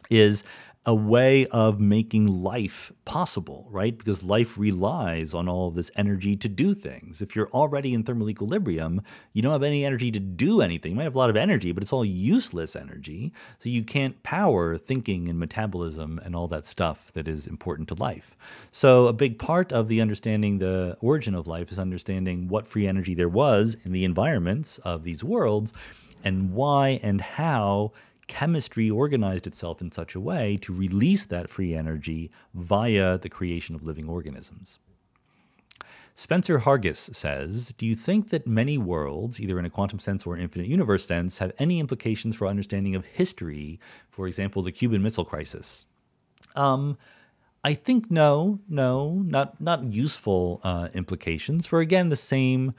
is a way of making life possible, right? Because life relies on all of this energy to do things. If you're already in thermal equilibrium, you don't have any energy to do anything. You might have a lot of energy, but it's all useless energy. So you can't power thinking and metabolism and all that stuff that is important to life. So a big part of the understanding the origin of life is understanding what free energy there was in the environments of these worlds and why and how chemistry organized itself in such a way to release that free energy via the creation of living organisms. Spencer Hargis says, do you think that many worlds, either in a quantum sense or infinite universe sense, have any implications for understanding of history, for example, the Cuban Missile Crisis? I think no, not useful implications for, again, the same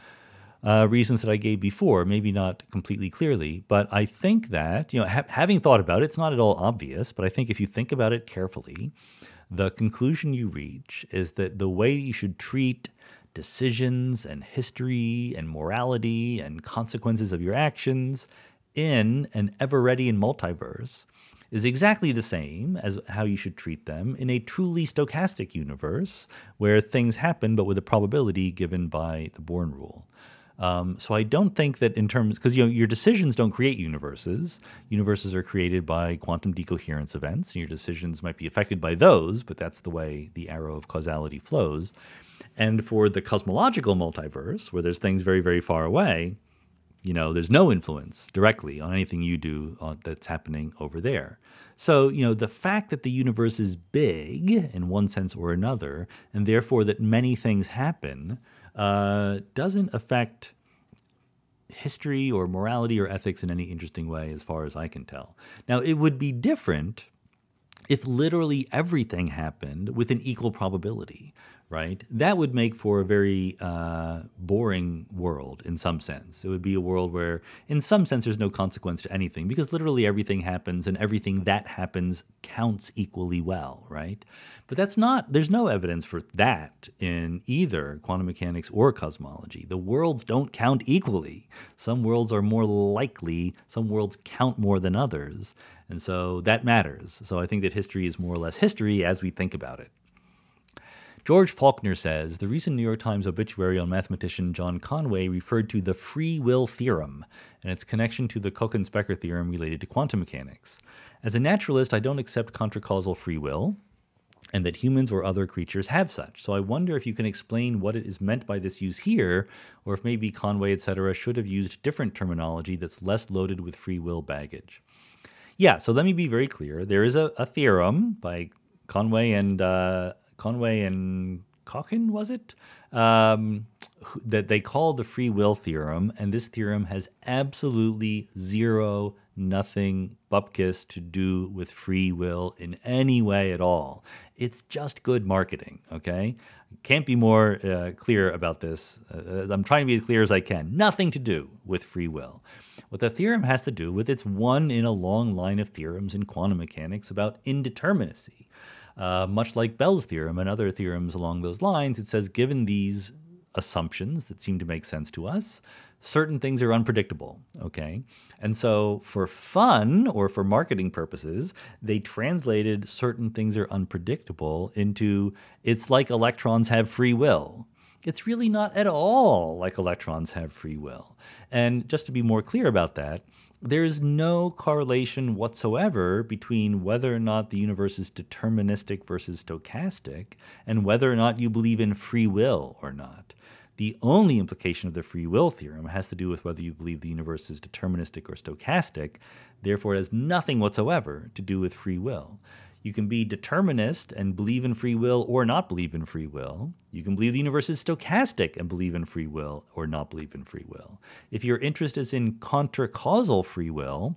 reasons that I gave before, maybe not completely clearly, but I think that, you know, having thought about it, it's not at all obvious, but I think if you think about it carefully, the conclusion you reach is that the way you should treat decisions and history and morality and consequences of your actions in an ever-ready multiverse is exactly the same as how you should treat them in a truly stochastic universe where things happen but with a probability given by the Born rule. So I don't think that in terms, because, you know, your decisions don't create universes. Universes are created by quantum decoherence events, and your decisions might be affected by those, but that's the way the arrow of causality flows. And for the cosmological multiverse, where there's things very, very far away, you know, there's no influence directly on anything you do that's happening over there. So, you know, the fact that the universe is big in one sense or another, and therefore that many things happen, doesn't affect history or morality or ethics in any interesting way as far as I can tell. Now, it would be different if literally everything happened with an equal probability, right? That would make for a very boring world in some sense. It would be a world where in some sense there's no consequence to anything because literally everything happens and everything that happens counts equally well, right? But that's not, there's no evidence for that in either quantum mechanics or cosmology. The worlds don't count equally. Some worlds are more likely, some worlds count more than others. And so that matters. So I think that history is more or less history as we think about it. George Faulkner says, the recent New York Times obituary on mathematician John Conway referred to the free will theorem and its connection to the Kochen-Specker theorem related to quantum mechanics. As a naturalist, I don't accept contracausal free will and that humans or other creatures have such. So I wonder if you can explain what it is meant by this use here, or if maybe Conway, etc., should have used different terminology that's less loaded with free will baggage. Yeah, so let me be very clear. There is a theorem by Conway and Kochen, was it? That they call the free will theorem, and this theorem has absolutely zero, nothing, bupkis to do with free will in any way at all. It's just good marketing, okay? Can't be more clear about this. I'm trying to be as clear as I can. Nothing to do with free will. What the theorem has to do with, it's one in a long line of theorems in quantum mechanics about indeterminacy. Much like Bell's theorem and other theorems along those lines, it says given these assumptions that seem to make sense to us, certain things are unpredictable, okay? And so for fun or for marketing purposes, they translated certain things are unpredictable into it's like electrons have free will. It's really not at all like electrons have free will. And just to be more clear about that, there is no correlation whatsoever between whether or not the universe is deterministic versus stochastic and whether or not you believe in free will or not. The only implication of the free will theorem has to do with whether you believe the universe is deterministic or stochastic. Therefore, it has nothing whatsoever to do with free will. You can be determinist and believe in free will or not believe in free will. You can believe the universe is stochastic and believe in free will or not believe in free will. If your interest is in contracausal free will,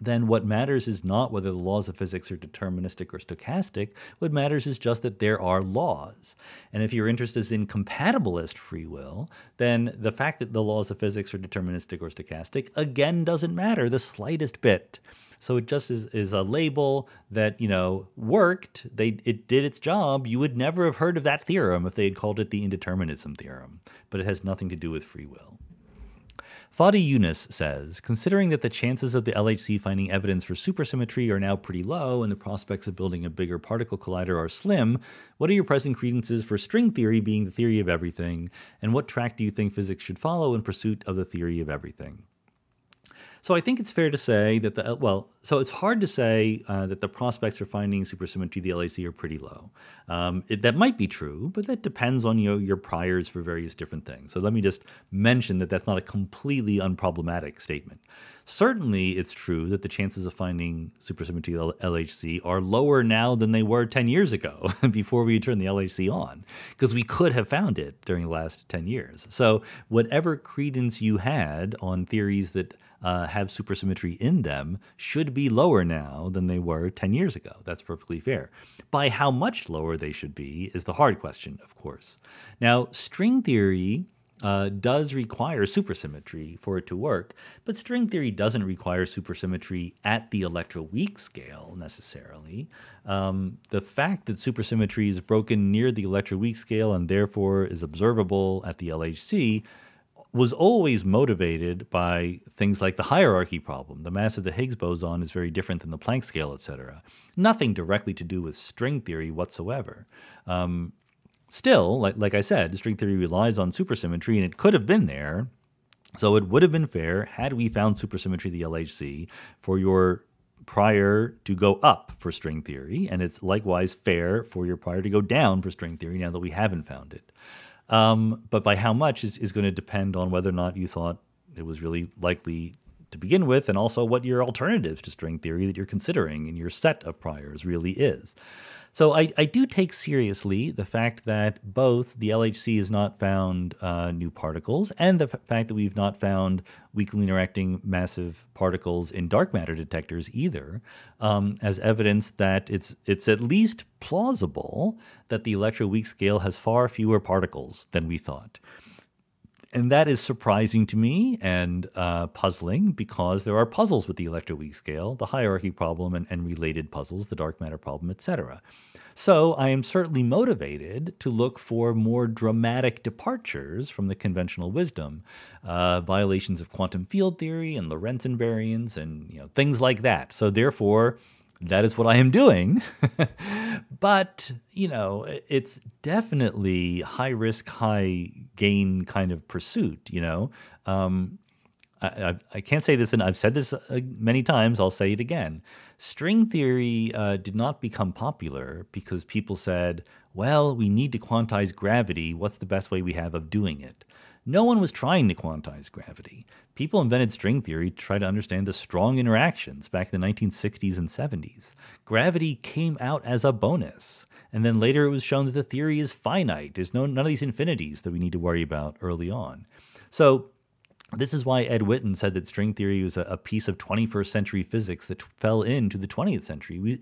then what matters is not whether the laws of physics are deterministic or stochastic. What matters is just that there are laws. And if your interest is in compatibilist free will, then the fact that the laws of physics are deterministic or stochastic, again, doesn't matter the slightest bit. So it just is a label that, you know, worked. It did its job. You would never have heard of that theorem if they had called it the indeterminism theorem. But it has nothing to do with free will. Fadi Yunus says, considering that the chances of the LHC finding evidence for supersymmetry are now pretty low and the prospects of building a bigger particle collider are slim, what are your present credences for string theory being the theory of everything? And what track do you think physics should follow in pursuit of the theory of everything? So I think it's fair to say that it's hard to say that the prospects for finding supersymmetry, the LHC, are pretty low. That might be true, but that depends on your priors for various different things. So let me just mention that that's not a completely unproblematic statement. Certainly, it's true that the chances of finding supersymmetry LHC are lower now than they were 10 years ago before we turned the LHC on, because we could have found it during the last 10 years. So whatever credence you had on theories that have supersymmetry in them should be lower now than they were 10 years ago. That's perfectly fair. By how much lower they should be is the hard question, of course. Now, string theory does require supersymmetry for it to work, but string theory doesn't require supersymmetry at the electroweak scale necessarily. The fact that supersymmetry is broken near the electroweak scale and therefore is observable at the LHC was always motivated by things like the hierarchy problem. The mass of the Higgs boson is very different than the Planck scale, etc. Nothing directly to do with string theory whatsoever. Still, like I said, string theory relies on supersymmetry, and it could have been there. So it would have been fair, had we found supersymmetry the LHC, for your prior to go up for string theory, and it's likewise fair for your prior to go down for string theory now that we haven't found it. But by how much is going to depend on whether or not you thought it was really likely to begin with, and also what your alternatives to string theory that you're considering in your set of priors really is. So I do take seriously the fact that both the LHC has not found new particles and the fact that we've not found weakly interacting massive particles in dark matter detectors either, as evidence that it's at least plausible that the electroweak scale has far fewer particles than we thought. And that is surprising to me and puzzling, because there are puzzles with the electroweak scale, the hierarchy problem and related puzzles, the dark matter problem, etc. So I am certainly motivated to look for more dramatic departures from the conventional wisdom, violations of quantum field theory and Lorentz invariance and things like that. So therefore, that is what I am doing. But, it's definitely high risk, high gain kind of pursuit, I can't say this, and I've said this many times, I'll say it again. String theory did not become popular because people said, well, we need to quantize gravity. What's the best way we have of doing it? No one was trying to quantize gravity. People invented string theory to try to understand the strong interactions back in the 1960s and 70s. Gravity came out as a bonus. And then later it was shown that the theory is finite. There's none of these infinities that we need to worry about early on. So this is why Ed Witten said that string theory was a piece of 21st century physics that fell into the 20th century.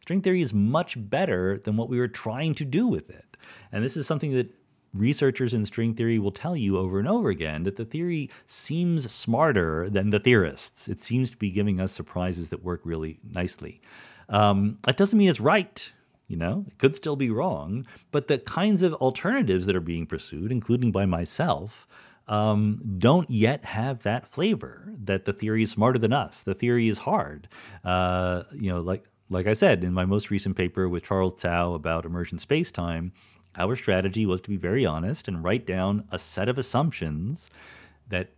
String theory is much better than what we were trying to do with it. And this is something that researchers in string theory will tell you over and over again, that the theory seems smarter than the theorists. It seems to be giving us surprises that work really nicely. That doesn't mean it's right. It could still be wrong. But the kinds of alternatives that are being pursued, including by myself, don't yet have that flavor that the theory is smarter than us. The theory is hard. You know, like I said in my most recent paper with Charles Tsao about emergent space-time, our strategy was to be very honest and write down a set of assumptions that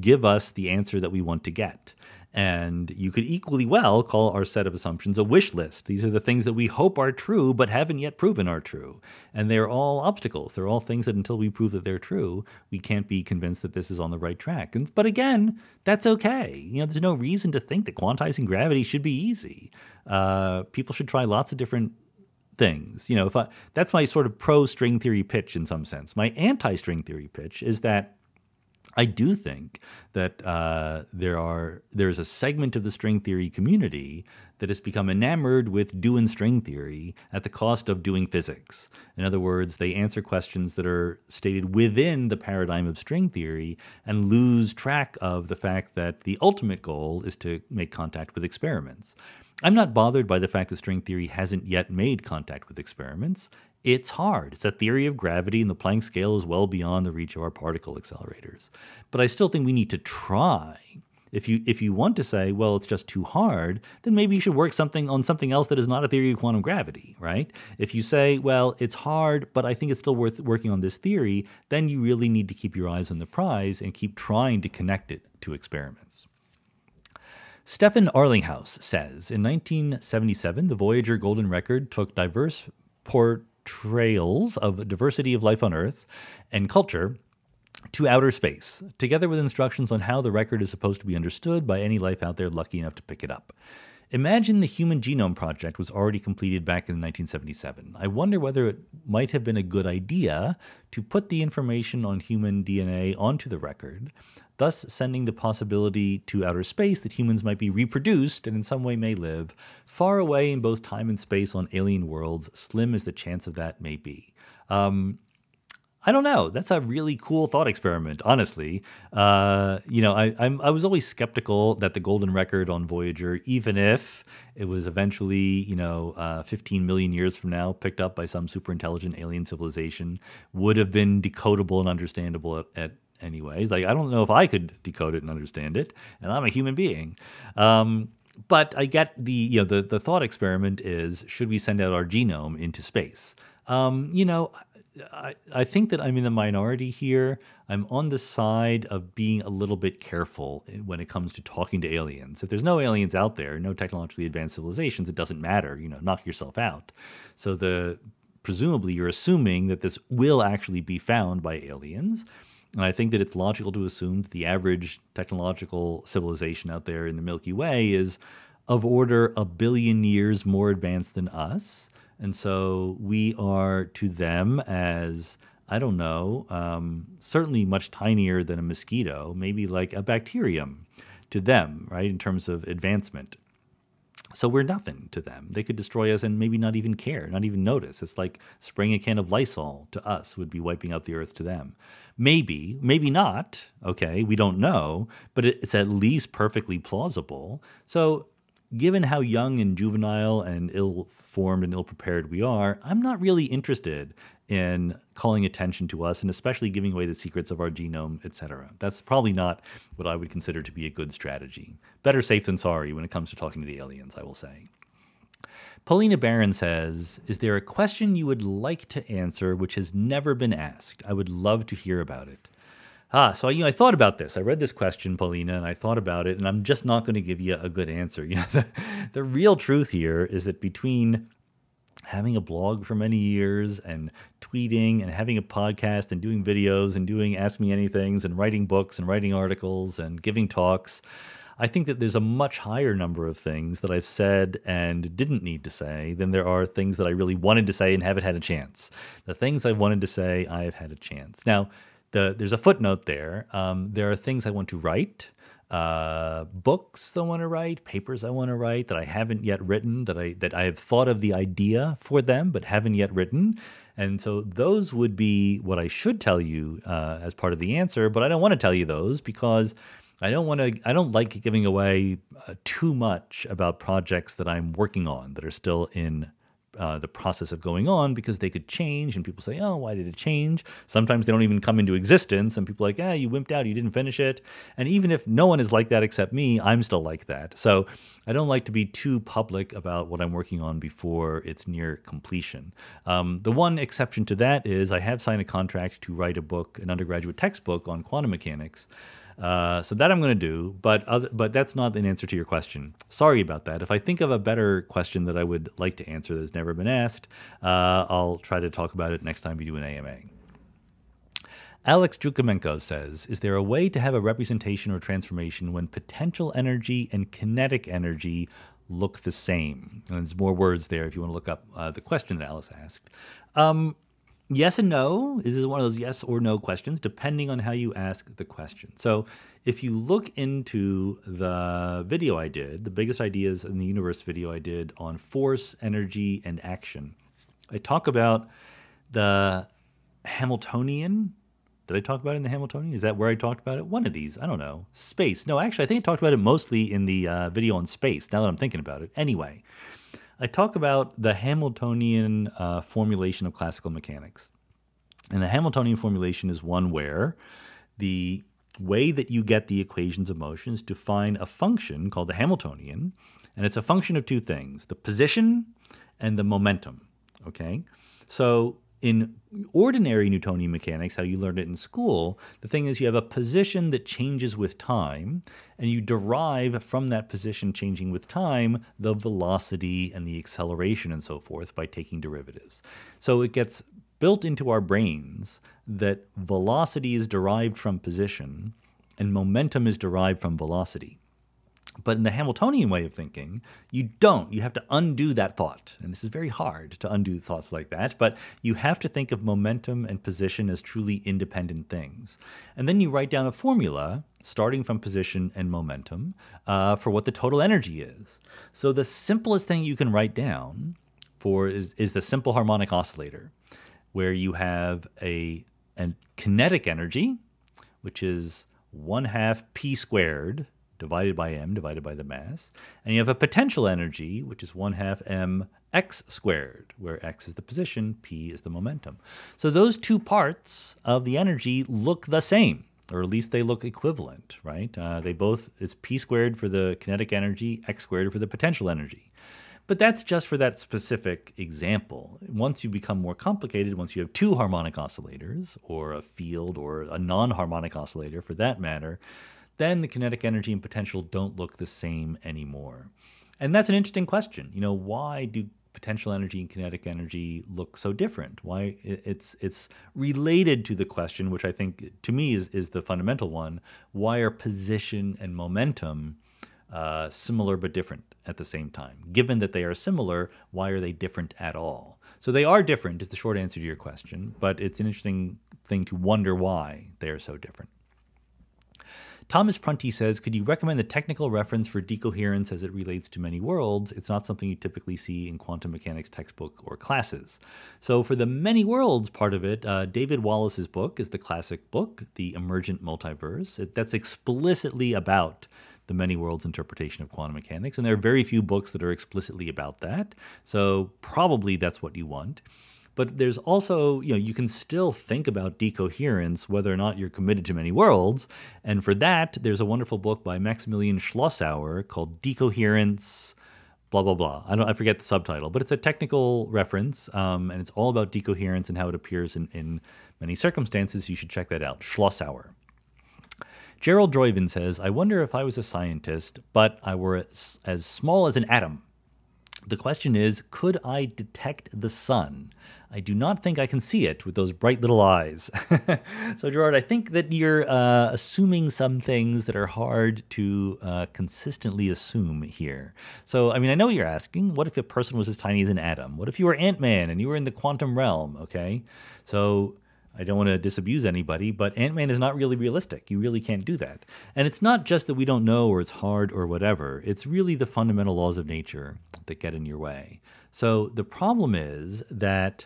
give us the answer that we want to get. And you could equally well call our set of assumptions a wish list. These are the things that we hope are true but haven't yet proven are true. And they're all obstacles. They're all things that until we prove that they're true, we can't be convinced that this is on the right track. And, but again, that's okay. You know, there's no reason to think that quantizing gravity should be easy. People should try lots of different things. You know, if I, that's my sort of pro-string theory pitch in some sense. My anti-string theory pitch is that I do think that there is a segment of the string theory community that has become enamored with doing string theory at the cost of doing physics. In other words, they answer questions that are stated within the paradigm of string theory and lose track of the fact that the ultimate goal is to make contact with experiments. I'm not bothered by the fact that string theory hasn't yet made contact with experiments. It's hard. It's a theory of gravity, and the Planck scale is well beyond the reach of our particle accelerators. But I still think we need to try. If you want to say, well, it's just too hard, then maybe you should work on something else that is not a theory of quantum gravity, right? If you say, well, it's hard, but I think it's still worth working on this theory, then you really need to keep your eyes on the prize and keep trying to connect it to experiments. Stefan Arlinghaus says, in 1977, the Voyager Golden Record took diverse portrayals of diversity of life on Earth and culture to outer space, together with instructions on how the record is supposed to be understood by any life out there lucky enough to pick it up. Imagine the Human Genome Project was already completed back in 1977. I wonder whether it might have been a good idea to put the information on human DNA onto the record, thus sending the possibility to outer space that humans might be reproduced and in some way may live far away in both time and space on alien worlds, slim as the chance of that may be. I don't know. That's a really cool thought experiment, honestly. You know, I was always skeptical that the golden record on Voyager, even if it was eventually, you know, 15 million years from now, picked up by some super intelligent alien civilization, would have been decodable and understandable at anyways. Like, I don't know if I could decode it and understand it, and I'm a human being. But I get the, you know, the thought experiment is, should we send out our genome into space? You know, I think that I'm in the minority here. I'm on the side of being a little bit careful when it comes to talking to aliens. If there's no aliens out there, no technologically advanced civilizations, it doesn't matter. You know, knock yourself out. So presumably you're assuming that this will actually be found by aliens. And I think that it's logical to assume that the average technological civilization out there in the Milky Way is of order a billion years more advanced than us. And so we are to them as, I don't know, certainly much tinier than a mosquito, maybe like a bacterium to them, right, in terms of advancement. So we're nothing to them. They could destroy us and maybe not even care, not even notice. It's like spraying a can of Lysol to us would be wiping out the earth to them. Maybe, maybe not, okay, we don't know, but it's at least perfectly plausible. So given how young and juvenile and ill-formed and ill-prepared we are, I'm not really interested in calling attention to us and especially giving away the secrets of our genome, etc. That's probably not what I would consider to be a good strategy. Better safe than sorry when it comes to talking to the aliens, I will say. Paulina Barron says, is there a question you would like to answer which has never been asked? I would love to hear about it. So you know, I thought about this. I read this question, Paulina, and I thought about it, and I'm just not going to give you a good answer. You know, the real truth here is that between having a blog for many years and tweeting and having a podcast and doing videos and doing Ask Me Anythings and writing books and writing articles and giving talks, I think that there's a much higher number of things that I've said and didn't need to say than there are things that I really wanted to say and haven't had a chance. The things I wanted to say, I have had a chance. Now, there's a footnote there. There are things I want to write, books I want to write, papers I want to write that I haven't yet written, that I have thought of the idea for them but haven't yet written. And so those would be what I should tell you as part of the answer, but I don't want to tell you those because I don't like giving away too much about projects that I'm working on that are still in the process of going on, because they could change, and people say, oh, why did it change? Sometimes they don't even come into existence, and people are like, ah, you wimped out, you didn't finish it. And even if no one is like that except me, I'm still like that. So I don't like to be too public about what I'm working on before it's near completion. The one exception to that is I have signed a contract to write a book, an undergraduate textbook on quantum mechanics. So that I'm going to do, but that's not an answer to your question. Sorry about that. If I think of a better question that I would like to answer that's never been asked, I'll try to talk about it next time we do an AMA. Alex Drukomenko says, is there a way to have a representation or transformation when potential energy and kinetic energy look the same? And there's more words there if you want to look up the question that Alice asked. Yes and no. This is one of those yes or no questions, depending on how you ask the question. So if you look into the video I did, the biggest ideas in the universe video I did on force, energy, and action, I talk about the Hamiltonian. Did I talk about it in the Hamiltonian? Is that where I talked about it? One of these, I don't know. Space. No, actually, I think I talked about it mostly in the video on space, now that I'm thinking about it. Anyway, I talk about the Hamiltonian formulation of classical mechanics. And the Hamiltonian formulation is one where the way that you get the equations of motion is to find a function called the Hamiltonian, and it's a function of two things, the position and the momentum, okay? So in ordinary Newtonian mechanics, how you learned it in school, the thing is you have a position that changes with time, and you derive from that position changing with time the velocity and the acceleration and so forth by taking derivatives. So it gets built into our brains that velocity is derived from position and momentum is derived from velocity. But in the Hamiltonian way of thinking, you don't. You have to undo that thought. And this is very hard to undo thoughts like that. But you have to think of momentum and position as truly independent things. And then you write down a formula starting from position and momentum for what the total energy is. So the simplest thing you can write down for is the simple harmonic oscillator, where you have a kinetic energy, which is 1/2 p squared, divided by m, divided by the mass. And you have a potential energy, which is 1/2 mx squared, where x is the position, p is the momentum. So those two parts of the energy look the same, or at least they look equivalent, right? They both, it's p squared for the kinetic energy, x squared for the potential energy. But that's just for that specific example. Once you become more complicated, once you have two harmonic oscillators, or a field, or a non-harmonic oscillator for that matter, then the kinetic energy and potential don't look the same anymore. And that's an interesting question. You know, why do potential energy and kinetic energy look so different? Why? It's related to the question, which I think to me is the fundamental one. Why are position and momentum similar but different at the same time? Given that they are similar, why are they different at all? So they are different is the short answer to your question, but it's an interesting thing to wonder why they are so different. Thomas Prunty says, could you recommend the technical reference for decoherence as it relates to many worlds? It's not something you typically see in quantum mechanics textbook or classes. So for the many worlds part of it, David Wallace's book is the classic book, The Emergent Multiverse. That's explicitly about the many worlds interpretation of quantum mechanics, and there are very few books that are explicitly about that. So probably that's what you want. But there's also, you know, you can still think about decoherence whether or not you're committed to many worlds. And for that, there's a wonderful book by Maximilian Schlossauer called Decoherence, blah, blah, blah. I forget the subtitle, but it's a technical reference, and it's all about decoherence and how it appears in many circumstances. You should check that out, Schlossauer. Gerald Droyven says, I wonder if I was a scientist, but I were as small as an atom. The question is, could I detect the sun? I do not think I can see it with those bright little eyes. So, Gerard, I think that you're assuming some things that are hard to consistently assume here. So, I mean, I know you're asking, what if a person was as tiny as an atom? What if you were Ant-Man and you were in the quantum realm, okay? So I don't want to disabuse anybody, but Ant-Man is not really realistic. You really can't do that. And it's not just that we don't know or it's hard or whatever. It's really the fundamental laws of nature that get in your way. So the problem is that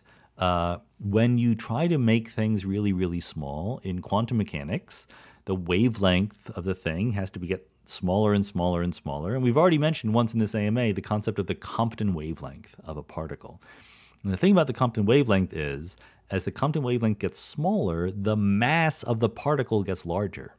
when you try to make things really, really small in quantum mechanics, the wavelength of the thing has to get smaller and smaller and smaller. And we've already mentioned once in this AMA the concept of the Compton wavelength of a particle. And the thing about the Compton wavelength is, as the Compton wavelength gets smaller, the mass of the particle gets larger.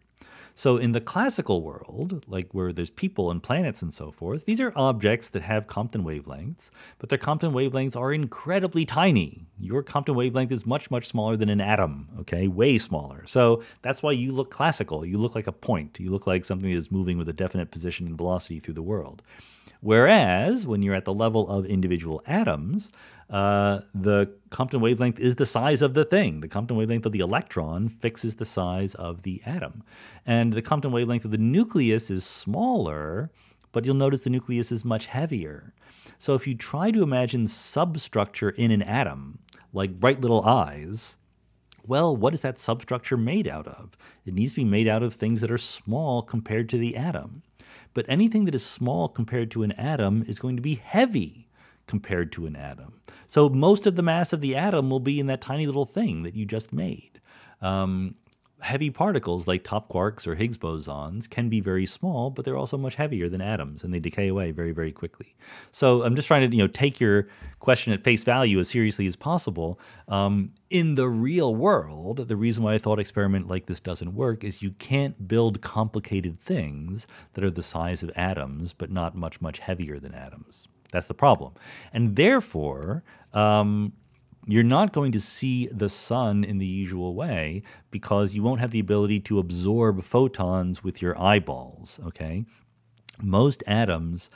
So in the classical world, like where there's people and planets and so forth, these are objects that have Compton wavelengths, but their Compton wavelengths are incredibly tiny. Your Compton wavelength is much, much smaller than an atom, okay? Way smaller. So that's why you look classical. You look like a point. You look like something that is moving with a definite position and velocity through the world. Whereas when you're at the level of individual atoms, the Compton wavelength is the size of the thing. The Compton wavelength of the electron fixes the size of the atom. And the Compton wavelength of the nucleus is smaller, but you'll notice the nucleus is much heavier. So if you try to imagine substructure in an atom, like bright little eyes, well, what is that substructure made out of? It needs to be made out of things that are small compared to the atom. But anything that is small compared to an atom is going to be heavy compared to an atom. So most of the mass of the atom will be in that tiny little thing that you just made. Heavy particles like top quarks or Higgs bosons can be very small, but they're also much heavier than atoms, and they decay away very, very quickly. So I'm just trying to take your question at face value as seriously as possible. In the real world, the reason why a thought experiment like this doesn't work is you can't build complicated things that are the size of atoms, but not much, much heavier than atoms. That's the problem. And therefore, you're not going to see the sun in the usual way because you won't have the ability to absorb photons with your eyeballs, okay? Most atoms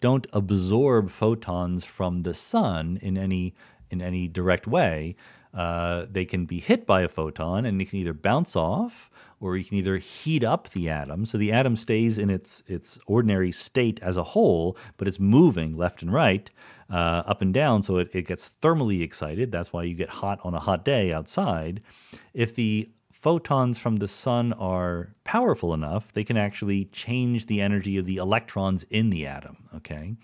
don't absorb photons from the sun in any direct way. They can be hit by a photon, and it can either bounce off or you can either heat up the atom. So the atom stays in its ordinary state as a whole, but it's moving left and right, up and down, so it gets thermally excited. That's why you get hot on a hot day outside. If the photons from the sun are powerful enough, they can actually change the energy of the electrons in the atom, okay?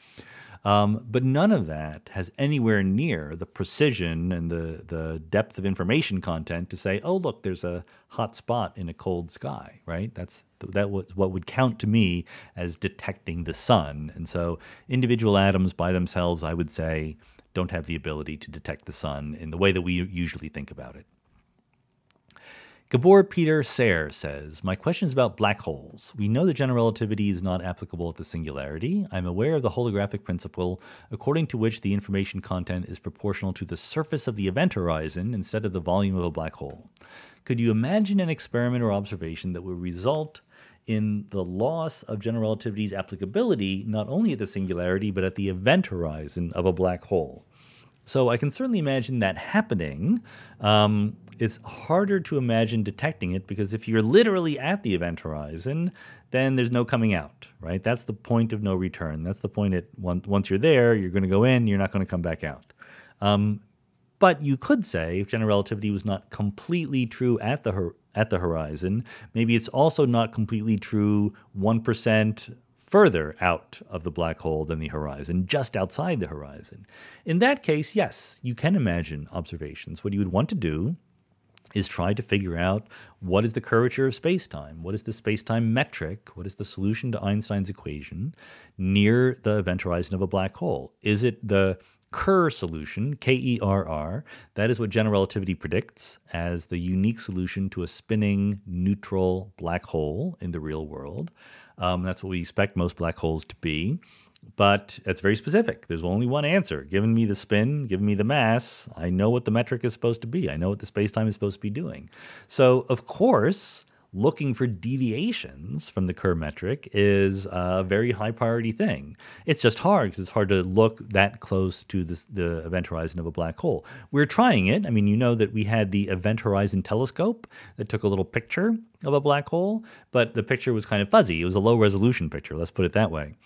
But none of that has anywhere near the precision and the depth of information content to say, oh, look, there's a hot spot in a cold sky, right? That was what would count to me as detecting the sun. And so individual atoms by themselves, I would say, don't have the ability to detect the sun in the way that we usually think about it. Gabor Peter Sayre says, my question is about black holes. We know that general relativity is not applicable at the singularity. I'm aware of the holographic principle, according to which the information content is proportional to the surface of the event horizon instead of the volume of a black hole. Could you imagine an experiment or observation that would result in the loss of general relativity's applicability, not only at the singularity, but at the event horizon of a black hole? So I can certainly imagine that happening. It's harder to imagine detecting it because if you're literally at the event horizon, then there's no coming out, right? That's the point of no return. That's the point at once you're there, you're going to go in, you're not going to come back out. But you could say if general relativity was not completely true at the horizon, maybe it's also not completely true 1% further out of the black hole than the horizon, just outside the horizon. In that case, yes, you can imagine observations. What you would want to do is try to figure out what is the curvature of space-time, what is the space-time metric, what is the solution to Einstein's equation near the event horizon of a black hole. Is it the Kerr solution, K-E-R-R? That is what general relativity predicts as the unique solution to a spinning neutral black hole in the real world. That's what we expect most black holes to be. But it's very specific. There's only one answer. Given me the spin, given me the mass, I know what the metric is supposed to be. I know what the space-time is supposed to be doing. So, of course, looking for deviations from the Kerr metric is a very high priority thing. It's just hard because it's hard to look that close to the event horizon of a black hole. We're trying it. I mean, you know that we had the Event Horizon Telescope that took a little picture of a black hole, but the picture was kind of fuzzy. It was a low resolution picture, let's put it that way.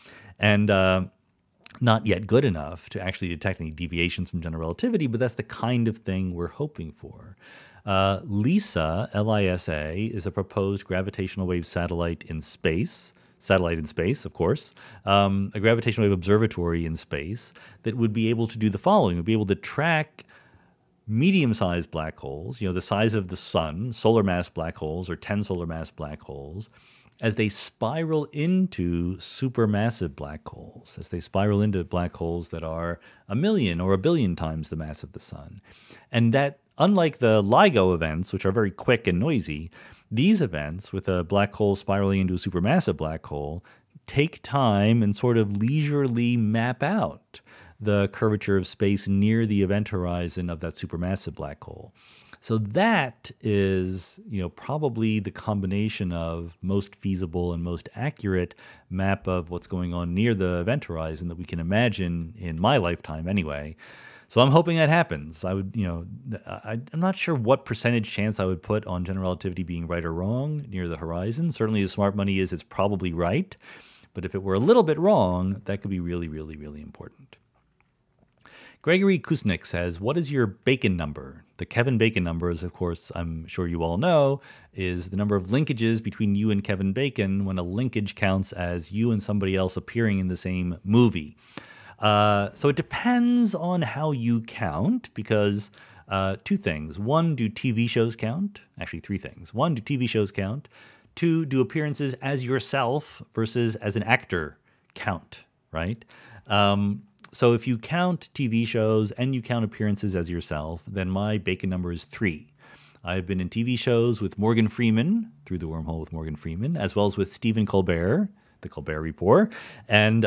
And not yet good enough to actually detect any deviations from general relativity, but that's the kind of thing we're hoping for. LISA, L-I-S-A, is a proposed gravitational wave satellite in space, of course, a gravitational wave observatory in space that would be able to do the following. It would be able to track medium-sized black holes, you know, the size of the sun, solar mass black holes or 10 solar mass black holes, as they spiral into supermassive black holes, as they spiral into black holes that are a million or a billion times the mass of the sun. And that, unlike the LIGO events, which are very quick and noisy, these events with a black hole spiraling into a supermassive black hole take time and sort of leisurely map out the curvature of space near the event horizon of that supermassive black hole. So that is, you know, probably the combination of most feasible and most accurate map of what's going on near the event horizon that we can imagine in my lifetime anyway. So I'm hoping that happens. I would, you know, I'm not sure what percentage chance I would put on general relativity being right or wrong near the horizon. Certainly the smart money is it's probably right. But if it were a little bit wrong, that could be really, really, really important. Gregory Kuznick says, what is your Bacon number? The Kevin Bacon number is, of course, I'm sure you all know, is the number of linkages between you and Kevin Bacon when a linkage counts as you and somebody else appearing in the same movie. So it depends on how you count, because two things. One, do TV shows count? Actually, three things. One, do TV shows count? Two, do appearances as yourself versus as an actor count, right? So if you count TV shows and you count appearances as yourself, then my Bacon number is 3. I've been in TV shows with Morgan Freeman, Through the Wormhole with Morgan Freeman, as well as with Stephen Colbert, The Colbert Report. And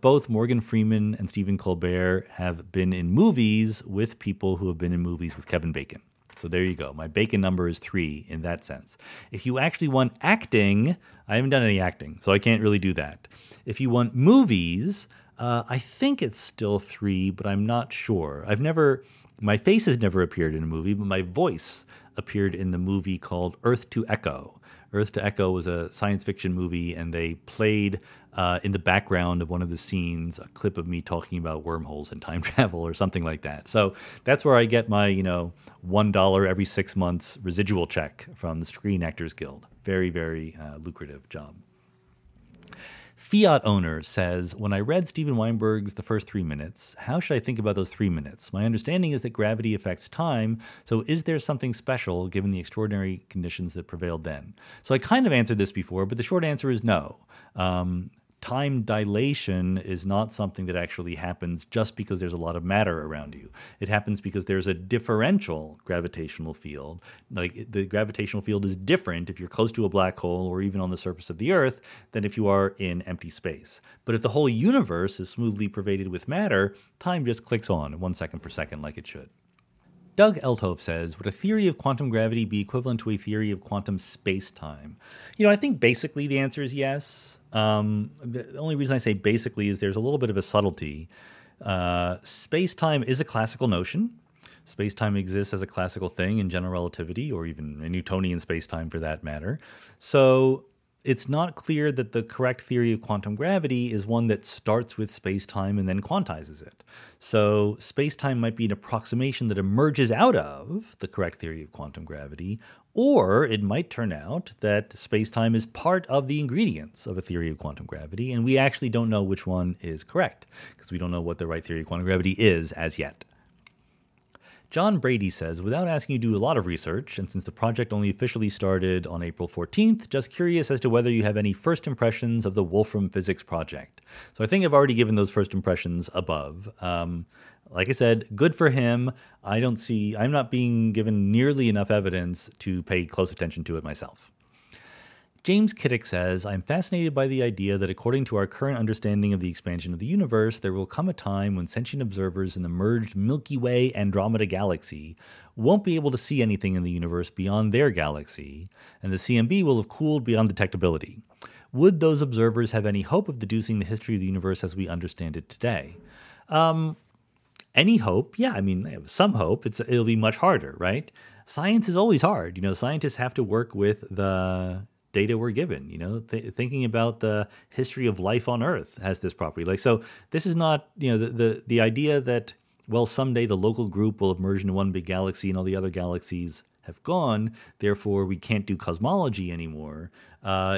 both Morgan Freeman and Stephen Colbert have been in movies with people who have been in movies with Kevin Bacon. So there you go. My Bacon number is 3 in that sense. If you actually want acting, I haven't done any acting, so I can't really do that. If you want movies... I think it's still 3, but I'm not sure. I've never, my face has never appeared in a movie, but my voice appeared in the movie called Earth to Echo. Earth to Echo was a science fiction movie, and they played in the background of one of the scenes a clip of me talking about wormholes and time travel or something like that. So that's where I get my, you know, $1 every 6 months residual check from the Screen Actors Guild. Very, very lucrative job. Fiat Owner says, when I read Steven Weinberg's The First 3 Minutes, how should I think about those 3 minutes? My understanding is that gravity affects time, so is there something special given the extraordinary conditions that prevailed then? So I kind of answered this before, but the short answer is no. Time dilation is not something that actually happens just because there's a lot of matter around you. It happens because there's a differential gravitational field. Like the gravitational field is different if you're close to a black hole or even on the surface of the Earth than if you are in empty space. But if the whole universe is smoothly pervaded with matter, time just clicks on at 1 second per second like it should. Doug Elthoff says, would a theory of quantum gravity be equivalent to a theory of quantum space-time? You know, I think basically the answer is yes. The only reason I say basically is there's a little bit of a subtlety. Space-time is a classical notion. Space-time exists as a classical thing in general relativity, or even in Newtonian space-time for that matter. So it's not clear that the correct theory of quantum gravity is one that starts with space-time and then quantizes it. So space-time might be an approximation that emerges out of the correct theory of quantum gravity, or it might turn out that space-time is part of the ingredients of a theory of quantum gravity, and we actually don't know which one is correct, because we don't know what the right theory of quantum gravity is as yet. John Brady says, without asking you to do a lot of research, and since the project only officially started on April 14th, just curious as to whether you have any first impressions of the Wolfram Physics Project. So I think I've already given those first impressions above. Like I said, good for him. I'm not being given nearly enough evidence to pay close attention to it myself. James Kittick says, I'm fascinated by the idea that according to our current understanding of the expansion of the universe, there will come a time when sentient observers in the merged Milky Way Andromeda galaxy won't be able to see anything in the universe beyond their galaxy, and the CMB will have cooled beyond detectability. Would those observers have any hope of deducing the history of the universe as we understand it today? Any hope? Yeah, I mean, I have some hope. It'll be much harder, right? Science is always hard. You know, scientists have to work with the data we're given, you know, thinking about the history of life on Earth has this property. Like, so this is not, you know, the idea that, well, someday the local group will have merged into one big galaxy and all the other galaxies have gone, therefore we can't do cosmology anymore,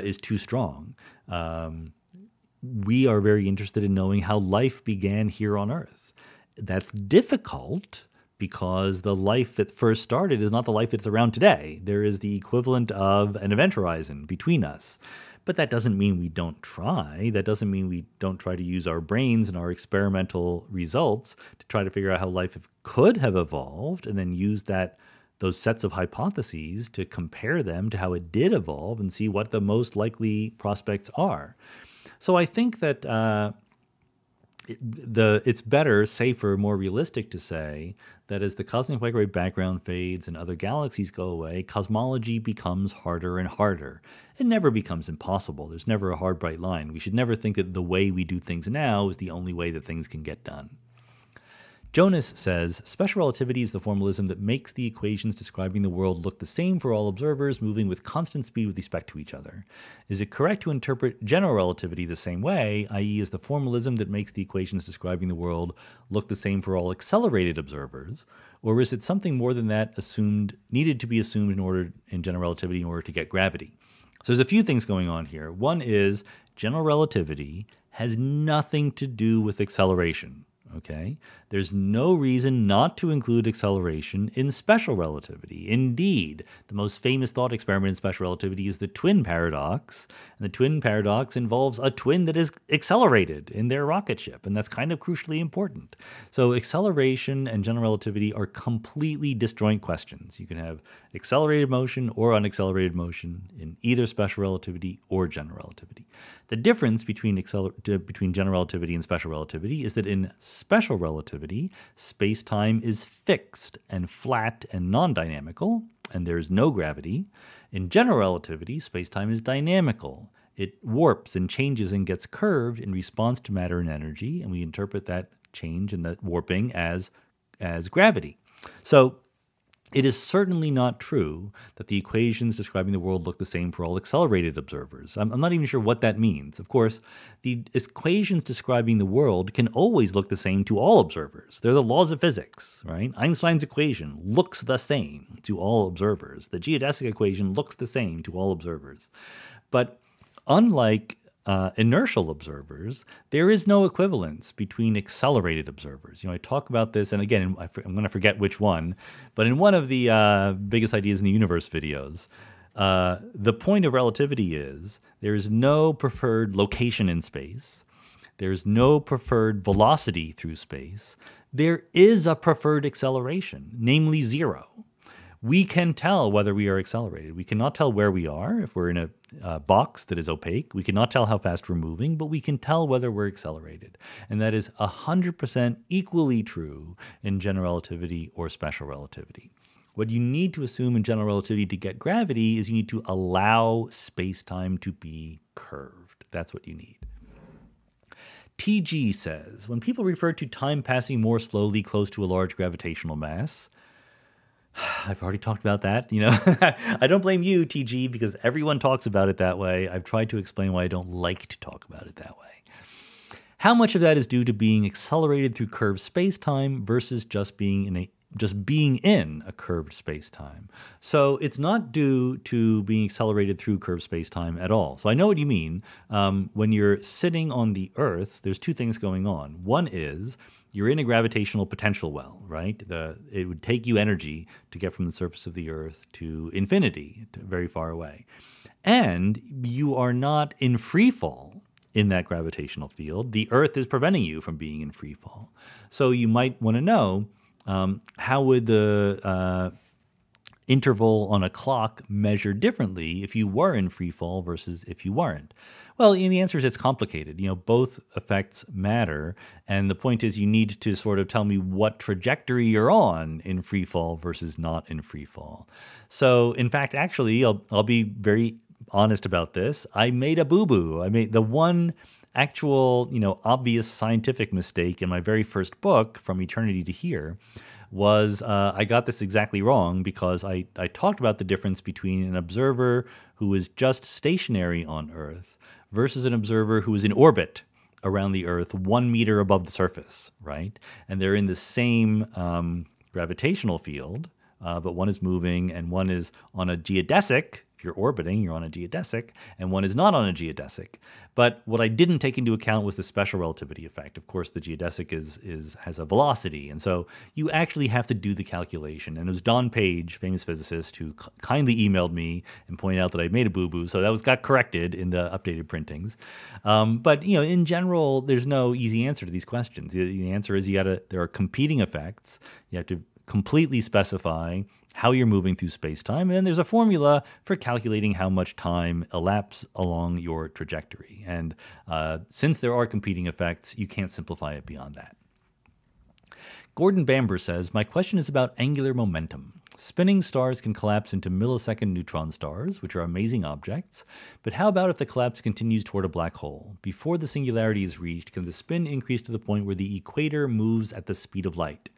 is too strong. We are very interested in knowing how life began here on Earth. That's difficult, because the life that first started is not the life that's around today. There is the equivalent of an event horizon between us. But that doesn't mean we don't try. That doesn't mean we don't try to use our brains and our experimental results to try to figure out how life could have evolved, and then use that those sets of hypotheses to compare them to how it did evolve and see what the most likely prospects are. So I think that it's better, safer, more realistic to say that as the cosmic microwave background fades and other galaxies go away, cosmology becomes harder and harder. It never becomes impossible. There's never a hard, bright line. We should never think that the way we do things now is the only way that things can get done. Jonas says, special relativity is the formalism that makes the equations describing the world look the same for all observers, moving with constant speed with respect to each other. Is it correct to interpret general relativity the same way, i.e. as the formalism that makes the equations describing the world look the same for all accelerated observers? Or is it something more than that needed to be assumed in general relativity in order to get gravity? So there's a few things going on here. One is general relativity has nothing to do with acceleration. Okay, there's no reason not to include acceleration in special relativity. Indeed, the most famous thought experiment in special relativity is the twin paradox. And the twin paradox involves a twin that is accelerated in their rocket ship. And that's kind of crucially important. So acceleration and general relativity are completely disjoint questions. You can have accelerated motion or unaccelerated motion in either special relativity or general relativity. The difference between general relativity and special relativity is that in special relativity, space-time is fixed and flat and non-dynamical, and there is no gravity. In general relativity, space-time is dynamical. It warps and changes and gets curved in response to matter and energy, and we interpret that change and that warping as gravity. So it is certainly not true that the equations describing the world look the same for all accelerated observers. I'm not even sure what that means. Of course, the equations describing the world can always look the same to all observers. They're the laws of physics, right? Einstein's equation looks the same to all observers. The geodesic equation looks the same to all observers. But unlike inertial observers, there is no equivalence between accelerated observers. You know, I talk about this, and again, I'm going to forget which one, but in one of the biggest ideas in the universe videos, the point of relativity is there is no preferred location in space. There's no preferred velocity through space. There is a preferred acceleration, namely zero. We can tell whether we are accelerated. We cannot tell where we are if we're in a box that is opaque. We cannot tell how fast we're moving, but we can tell whether we're accelerated. And that is 100% equally true in general relativity or special relativity. What you need to assume in general relativity to get gravity is you need to allow space-time to be curved. That's what you need. TG says, when people refer to time passing more slowly close to a large gravitational mass, I've already talked about that, you know. I don't blame you, TG, because everyone talks about it that way. I've tried to explain why I don't like to talk about it that way. How much of that is due to being accelerated through curved space-time versus just being in a curved space-time? So it's not due to being accelerated through curved space-time at all. So I know what you mean. When you're sitting on the Earth, there's two things going on. One is you're in a gravitational potential well, right? It would take you energy to get from the surface of the Earth to infinity, to very far away. And you are not in free fall in that gravitational field. The Earth is preventing you from being in free fall. So you might want to know, how would the interval on a clock measure differently if you were in free fall versus if you weren't? Well, the answer is it's complicated. You know, both effects matter, and the point is you need to sort of tell me what trajectory you're on in free fall versus not in free fall. So, in fact, actually, I'll be very honest about this. I made a boo-boo. I made the one actual, you know, obvious scientific mistake in my very first book, From Eternity to Here, was I got this exactly wrong because I talked about the difference between an observer who is just stationary on Earth versus an observer who is in orbit around the Earth 1 meter above the surface, right? And they're in the same gravitational field, but one is moving and one is on a geodesic If you're orbiting, you're on a geodesic, and one is not on a geodesic. But what I didn't take into account was the special relativity effect. Of course, the geodesic has a velocity, and so you actually have to do the calculation. And it was Don Page, famous physicist, who kindly emailed me and pointed out that I made a boo-boo, so that got corrected in the updated printings. But you know, in general, there's no easy answer to these questions. The answer is there are competing effects. You have to completely specify how you're moving through space-time, and then there's a formula for calculating how much time elapses along your trajectory. And since there are competing effects, you can't simplify it beyond that. Gordon Bamber says, my question is about angular momentum. Spinning stars can collapse into millisecond neutron stars, which are amazing objects, but how about if the collapse continues toward a black hole? Before the singularity is reached, can the spin increase to the point where the equator moves at the speed of light?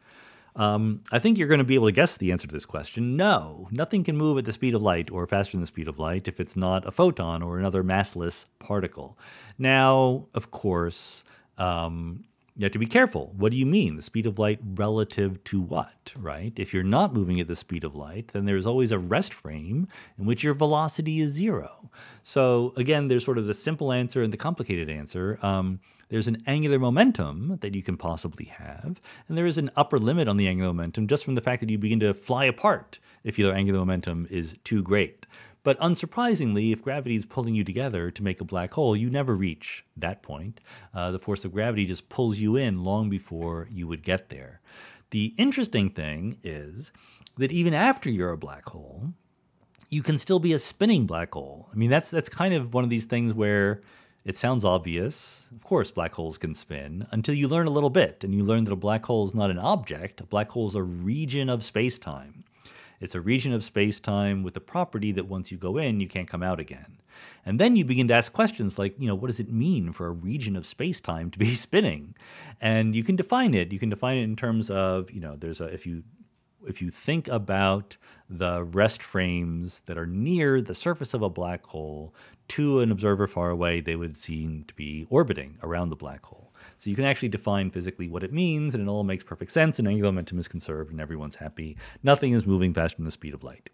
I think you're going to be able to guess the answer to this question. No, nothing can move at the speed of light or faster than the speed of light if it's not a photon or another massless particle. Now, of course, you have to be careful. What do you mean? The speed of light relative to what, right? If you're not moving at the speed of light, then there's always a rest frame in which your velocity is zero. So again, there's sort of the simple answer and the complicated answer. There's an angular momentum that you can possibly have, and there is an upper limit on the angular momentum just from the fact that you begin to fly apart if your angular momentum is too great. But unsurprisingly, if gravity is pulling you together to make a black hole, you never reach that point. The force of gravity just pulls you in long before you would get there. The interesting thing is that even after you're a black hole, you can still be a spinning black hole. I mean, that's kind of one of these things where it sounds obvious. Of course, black holes can spin until you learn a little bit, and you learn that a black hole is not an object. A black hole is a region of space-time. It's a region of space-time with the property that once you go in, you can't come out again. And then you begin to ask questions like, you know, what does it mean for a region of space-time to be spinning? And you can define it. You can define it in terms of, you know, if you think about the rest frames that are near the surface of a black hole, to an observer far away, they would seem to be orbiting around the black hole. So you can actually define physically what it means, and it all makes perfect sense, and angular momentum is conserved, and everyone's happy. Nothing is moving faster than the speed of light.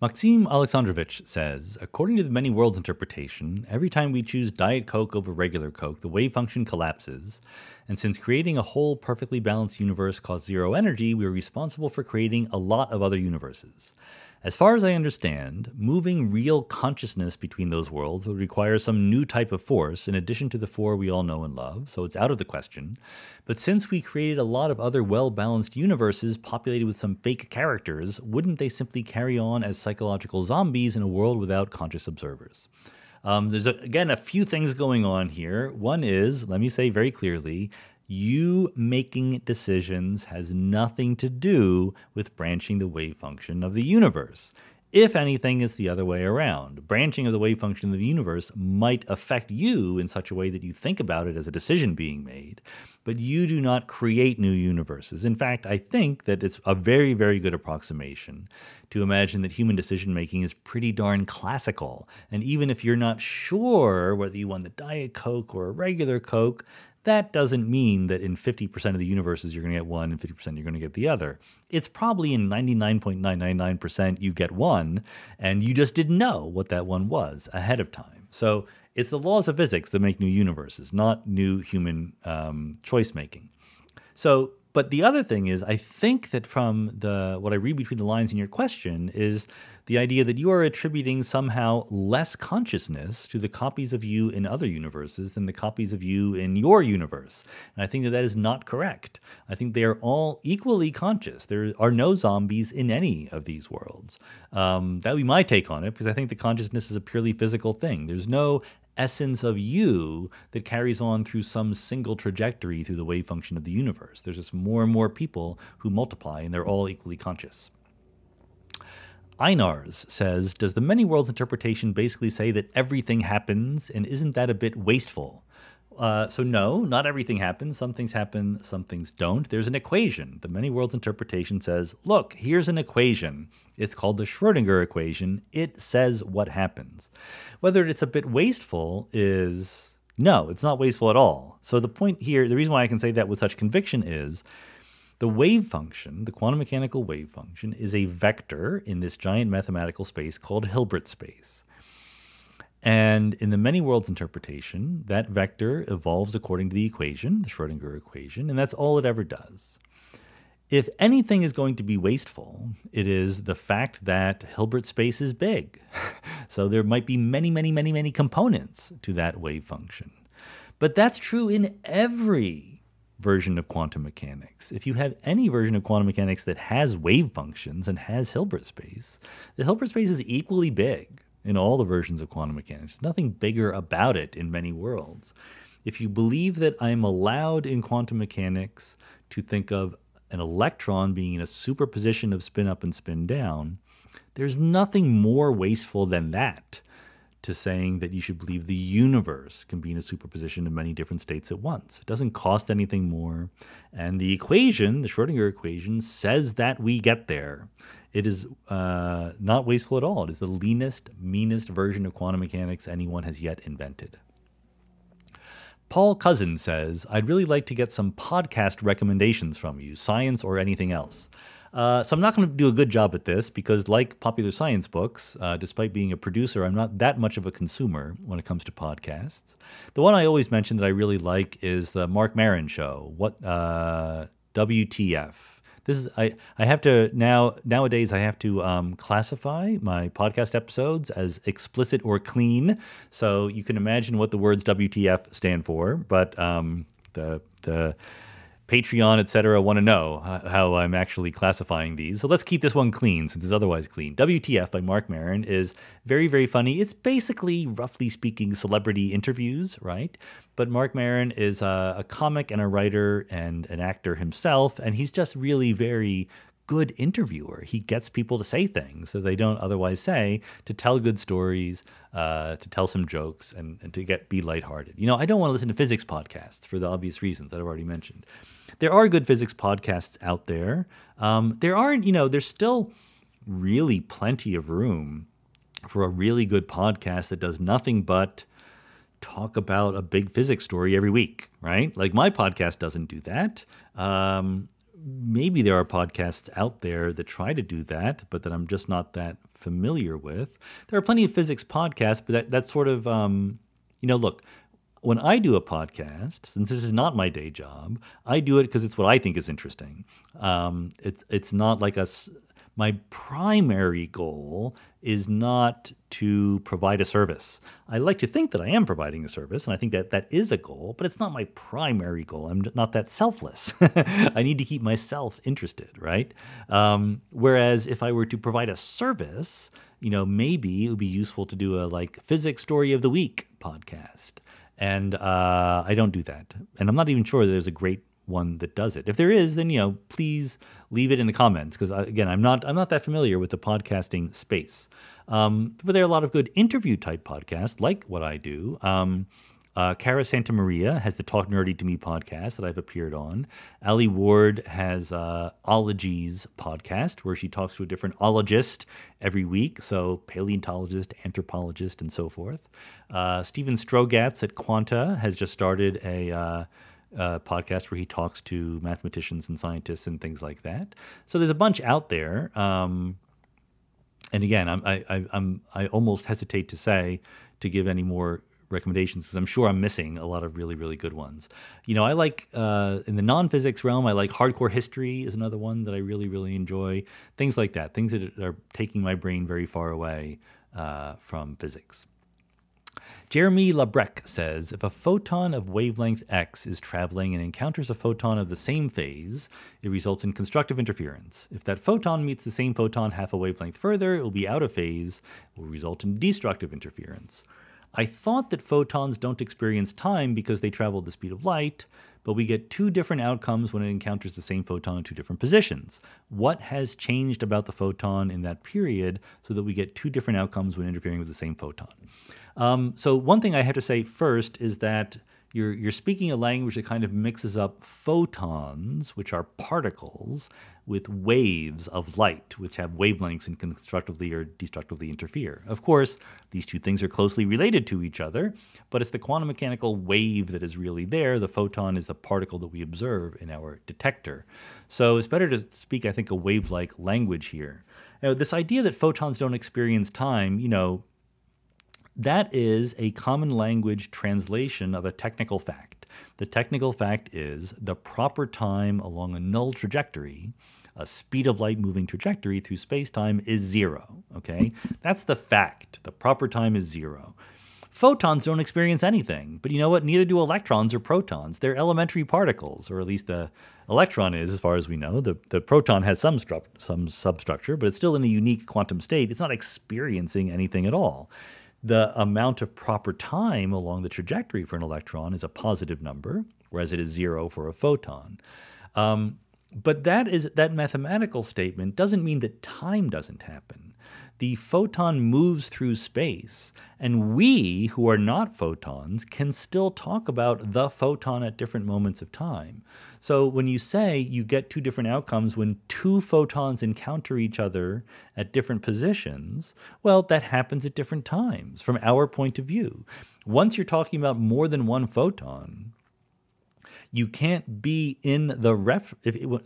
Maxim Alexandrovich says, according to the many worlds interpretation, every time we choose Diet Coke over regular Coke, the wave function collapses. And since creating a whole perfectly balanced universe costs zero energy, we are responsible for creating a lot of other universes. As far as I understand, moving real consciousness between those worlds would require some new type of force in addition to the four we all know and love, so it's out of the question. But since we created a lot of other well-balanced universes populated with some fake characters, wouldn't they simply carry on as psychological zombies in a world without conscious observers? There's, again, a few things going on here. One is, let me say very clearly, you making decisions has nothing to do with branching the wave function of the universe. If anything, it's the other way around. Branching of the wave function of the universe might affect you in such a way that you think about it as a decision being made, but you do not create new universes. In fact, I think that it's a very, very good approximation to imagine that human decision-making is pretty darn classical. And even if you're not sure whether you want the Diet Coke or a regular Coke, that doesn't mean that in 50% of the universes you're going to get one and 50% you're going to get the other. It's probably in 99.999% you get one, and you just didn't know what that one was ahead of time. So it's the laws of physics that make new universes, not new human choice making. So, but the other thing is, I think that from what I read between the lines in your question is the idea that you are attributing somehow less consciousness to the copies of you in other universes than the copies of you in your universe. And I think that that is not correct. I think they are all equally conscious. There are no zombies in any of these worlds. That would be my take on it, because I think the consciousness is a purely physical thing. There's no essence of you that carries on through some single trajectory through the wave function of the universe. There's just more and more people who multiply, and they're all equally conscious. Einars says, does the many worlds interpretation basically say that everything happens, and isn't that a bit wasteful? So no, not everything happens. Some things happen, some things don't. There's an equation. The many worlds interpretation says, look, here's an equation. It's called the Schrödinger equation. It says what happens. Whether it's a bit wasteful is, no, it's not wasteful at all. So the point here, the reason why I can say that with such conviction is The wave function, the quantum mechanical wave function, is a vector in this giant mathematical space called Hilbert space. And in the many worlds interpretation, that vector evolves according to the equation, the Schrodinger equation, and that's all it ever does. If anything is going to be wasteful, it is the fact that Hilbert space is big. So there might be many components to that wave function. But that's true in every version of quantum mechanics. If you have any version of quantum mechanics that has wave functions and has Hilbert space, the Hilbert space is equally big in all the versions of quantum mechanics. There's nothing bigger about it in many worlds. If you believe that I'm allowed in quantum mechanics to think of an electron being in a superposition of spin up and spin down, there's nothing more wasteful than that to saying that you should believe the universe can be in a superposition of many different states at once. It doesn't cost anything more. And the equation, the Schrodinger equation, says that we get there. It is not wasteful at all. It is the leanest, meanest version of quantum mechanics anyone has yet invented. Paul Cousin says, I'd really like to get some podcast recommendations from you, science or anything else. So I'm not going to do a good job at this because, like popular science books, despite being a producer, I'm not that much of a consumer when it comes to podcasts. The one I always mention that I really like is the Mark Maron Show, WTF. This is, I have to nowadays I have to classify my podcast episodes as explicit or clean. So you can imagine what the words WTF stand for, but the Patreon, etc. want to know how I'm actually classifying these. So let's keep this one clean since it's otherwise clean. WTF by Mark Maron is very, very funny. It's basically, roughly speaking, celebrity interviews, right? But Mark Maron is a comic and a writer and an actor himself, and he's just really very good interviewer. He gets people to say things that they don't otherwise say, to tell good stories, to tell some jokes, and to be lighthearted. You know, I don't want to listen to physics podcasts for the obvious reasons that I've already mentioned. There are good physics podcasts out there. There aren't, you know, there's still really plenty of room for a really good podcast that does nothing but talk about a big physics story every week, right? Like my podcast doesn't do that. Maybe there are podcasts out there that try to do that, but that I'm just not that familiar with. There are plenty of physics podcasts, but that's sort of, you know, look, when I do a podcast, since this is not my day job, I do it because it's what I think is interesting. It's not like my primary goal is not to provide a service. I like to think that I am providing a service, and I think that that is a goal, but it's not my primary goal. I'm not that selfless. I need to keep myself interested, right? Whereas if I were to provide a service, you know, maybe it would be useful to do a like physics story of the week podcast. And I don't do that. And I'm not even sure that there's a great one that does it. If there is, then, you know, please leave it in the comments, because again, I'm not that familiar with the podcasting space. But there are a lot of good interview type podcasts like what I do. Cara Santamaria has the Talk Nerdy to Me podcast that I've appeared on. Ali Ward has Ologies podcast, where she talks to a different ologist every week, so paleontologist, anthropologist, and so forth. Steven Strogatz at Quanta has just started a podcast where he talks to mathematicians and scientists and things like that. So there's a bunch out there. And again, I almost hesitate to say to give any more recommendations because I'm sure I'm missing a lot of really, really good ones. You know, I like, in the non-physics realm, I like Hardcore History is another one that I really, really enjoy. Things like that, things that are taking my brain very far away from physics. Jeremy Labrec says, if a photon of wavelength X is traveling and encounters a photon of the same phase, it results in constructive interference. If that photon meets the same photon half a wavelength further, it will be out of phase, it will result in destructive interference. I thought that photons don't experience time because they travel at the speed of light, but we get two different outcomes when it encounters the same photon in two different positions. What has changed about the photon in that period so that we get two different outcomes when interfering with the same photon? So one thing I have to say first is that You're speaking a language that kind of mixes up photons, which are particles, with waves of light, which have wavelengths and constructively or destructively interfere. Of course, these two things are closely related to each other, but it's the quantum mechanical wave that is really there. The photon is the particle that we observe in our detector. So it's better to speak, I think, a wave-like language here. Now, this idea that photons don't experience time, you know, that is a common language translation of a technical fact. The technical fact is the proper time along a null trajectory, a speed of light moving trajectory through space-time is zero, okay? That's the fact. The proper time is zero. Photons don't experience anything, but you know what? Neither do electrons or protons. They're elementary particles, or at least the electron is, as far as we know. The proton has some substructure, but it's still in a unique quantum state. It's not experiencing anything at all. The amount of proper time along the trajectory for an electron is a positive number, whereas it is zero for a photon. But that mathematical statement doesn't mean that time doesn't happen. The photon moves through space, and we, who are not photons, can still talk about the photon at different moments of time. So when you say you get two different outcomes when two photons encounter each other at different positions, well, that happens at different times from our point of view. Once you're talking about more than one photon, you can't be in the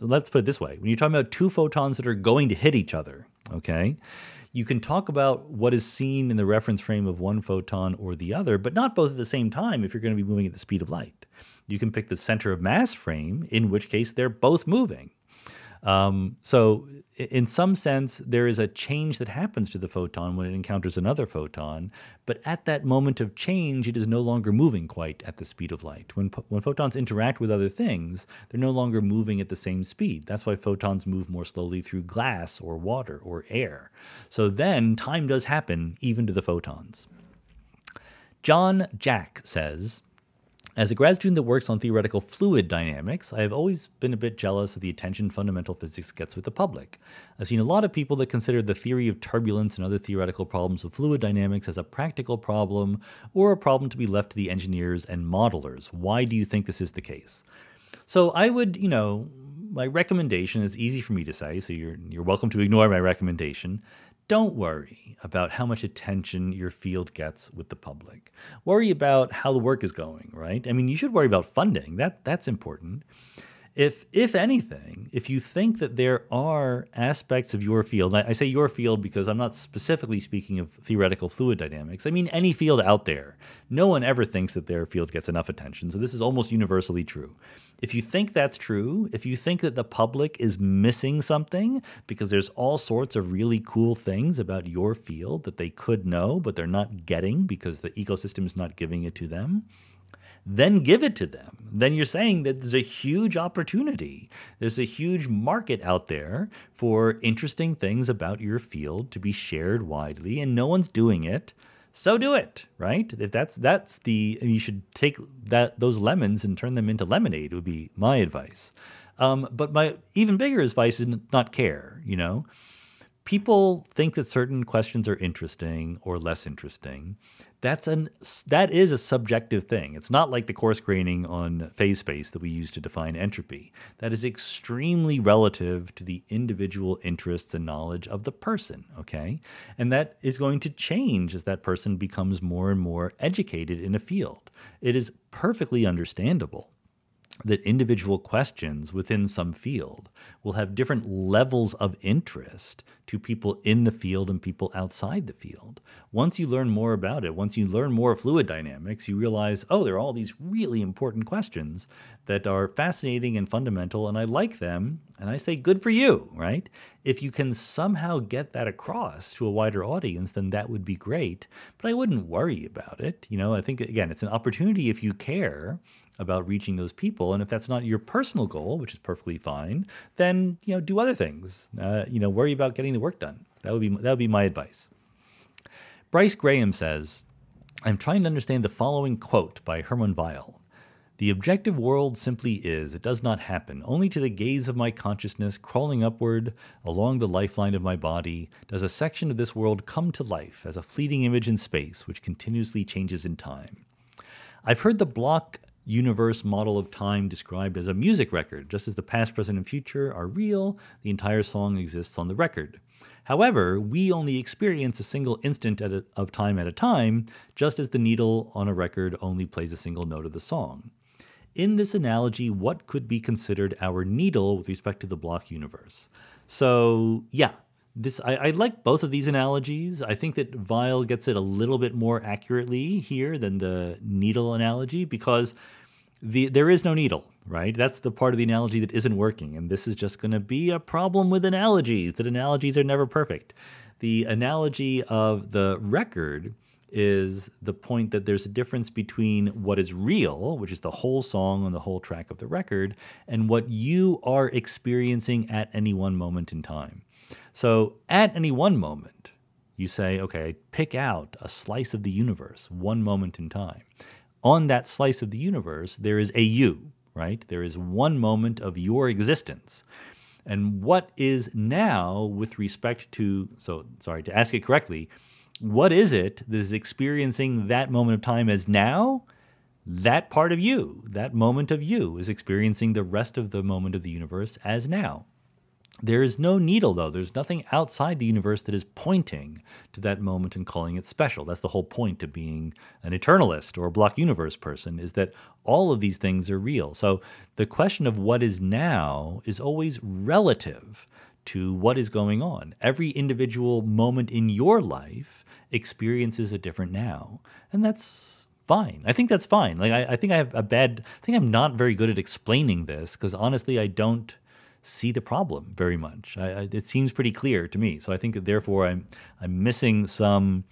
let's put it this way. When you're talking about two photons that are going to hit each other, okay, you can talk about what is seen in the reference frame of one photon or the other, but not both at the same time if you're going to be moving at the speed of light. You can pick the center of mass frame, in which case they're both moving. So in some sense, there is a change that happens to the photon when it encounters another photon, but at that moment of change, it is no longer moving quite at the speed of light. When photons interact with other things, they're no longer moving at the same speed. That's why photons move more slowly through glass or water or air. So then time does happen even to the photons. John Jack says, as a grad student that works on theoretical fluid dynamics, I have always been a bit jealous of the attention fundamental physics gets with the public. I've seen a lot of people that consider the theory of turbulence and other theoretical problems of fluid dynamics as a practical problem or a problem to be left to the engineers and modelers. Why do you think this is the case? So I would, you know, my recommendation is easy for me to say, so you're welcome to ignore my recommendation. Don't worry about how much attention your field gets with the public. Worry about how the work is going, right? I mean, you should worry about funding. That's important. If anything, if you think that there are aspects of your field, I say your field because I'm not specifically speaking of theoretical fluid dynamics. I mean any field out there. No one ever thinks that their field gets enough attention, so this is almost universally true. If you think that's true, if you think that the public is missing something because there's all sorts of really cool things about your field that they could know but they're not getting because the ecosystem is not giving it to them, then give it to them. Then you're saying that there's a huge opportunity. There's a huge market out there for interesting things about your field to be shared widely, and no one's doing it. So do it, right? If that's the, and you should take those lemons and turn them into lemonade would be my advice. But my even bigger advice is not care, you know? People think that certain questions are interesting or less interesting. That is a subjective thing. It's not like the coarse graining on phase space that we use to define entropy. That is extremely relative to the individual interests and knowledge of the person, okay? And that is going to change as that person becomes more and more educated in a field. It is perfectly understandable that individual questions within some field will have different levels of interest to people in the field and people outside the field. Once you learn more about it, once you learn more fluid dynamics, you realize, oh, there are all these really important questions that are fascinating and fundamental, and I like them, and I say good for you, right? If you can somehow get that across to a wider audience, then that would be great, but I wouldn't worry about it. You know, I think, again, it's an opportunity if you care about reaching those people, and if that's not your personal goal, which is perfectly fine, then you know do other things. You know, worry about getting the work done. That would be my advice. Bryce Graham says, "I'm trying to understand the following quote by Hermann Weyl: the objective world simply is; it does not happen. Only to the gaze of my consciousness crawling upward along the lifeline of my body does a section of this world come to life as a fleeting image in space, which continuously changes in time." I've heard the block universe model of time described as a music record. Just as the past, present, and future are real, the entire song exists on the record. However, we only experience a single instant of time at a time, just as the needle on a record only plays a single note of the song. In this analogy, what could be considered our needle with respect to the block universe? So, yeah, I like both of these analogies. I think that Vile gets it a little bit more accurately here than the needle analogy, because there is no needle, right? That's the part of the analogy that isn't working, and this is just going to be a problem with analogies, that analogies are never perfect. The analogy of the record is the point that there's a difference between what is real, which is the whole song and the whole track of the record, and what you are experiencing at any one moment in time. So at any one moment, you say, okay, pick out a slice of the universe, one moment in time. On that slice of the universe, there is a you, right? There is one moment of your existence. And what is now with respect to, so sorry, to ask it correctly, what is it that is experiencing that moment of time as now? That part of you, that moment of you, is experiencing the rest of the moment of the universe as now. There is no needle, though. There's nothing outside the universe that is pointing to that moment and calling it special. That's the whole point of being an eternalist or a block universe person, is that all of these things are real. So the question of what is now is always relative to what is going on. Every individual moment in your life experiences a different now, and that's fine. I think that's fine. Like I think I have a bad, I think I'm not very good at explaining this, because honestly I don't see the problem very much. It seems pretty clear to me. So I think that therefore I'm missing some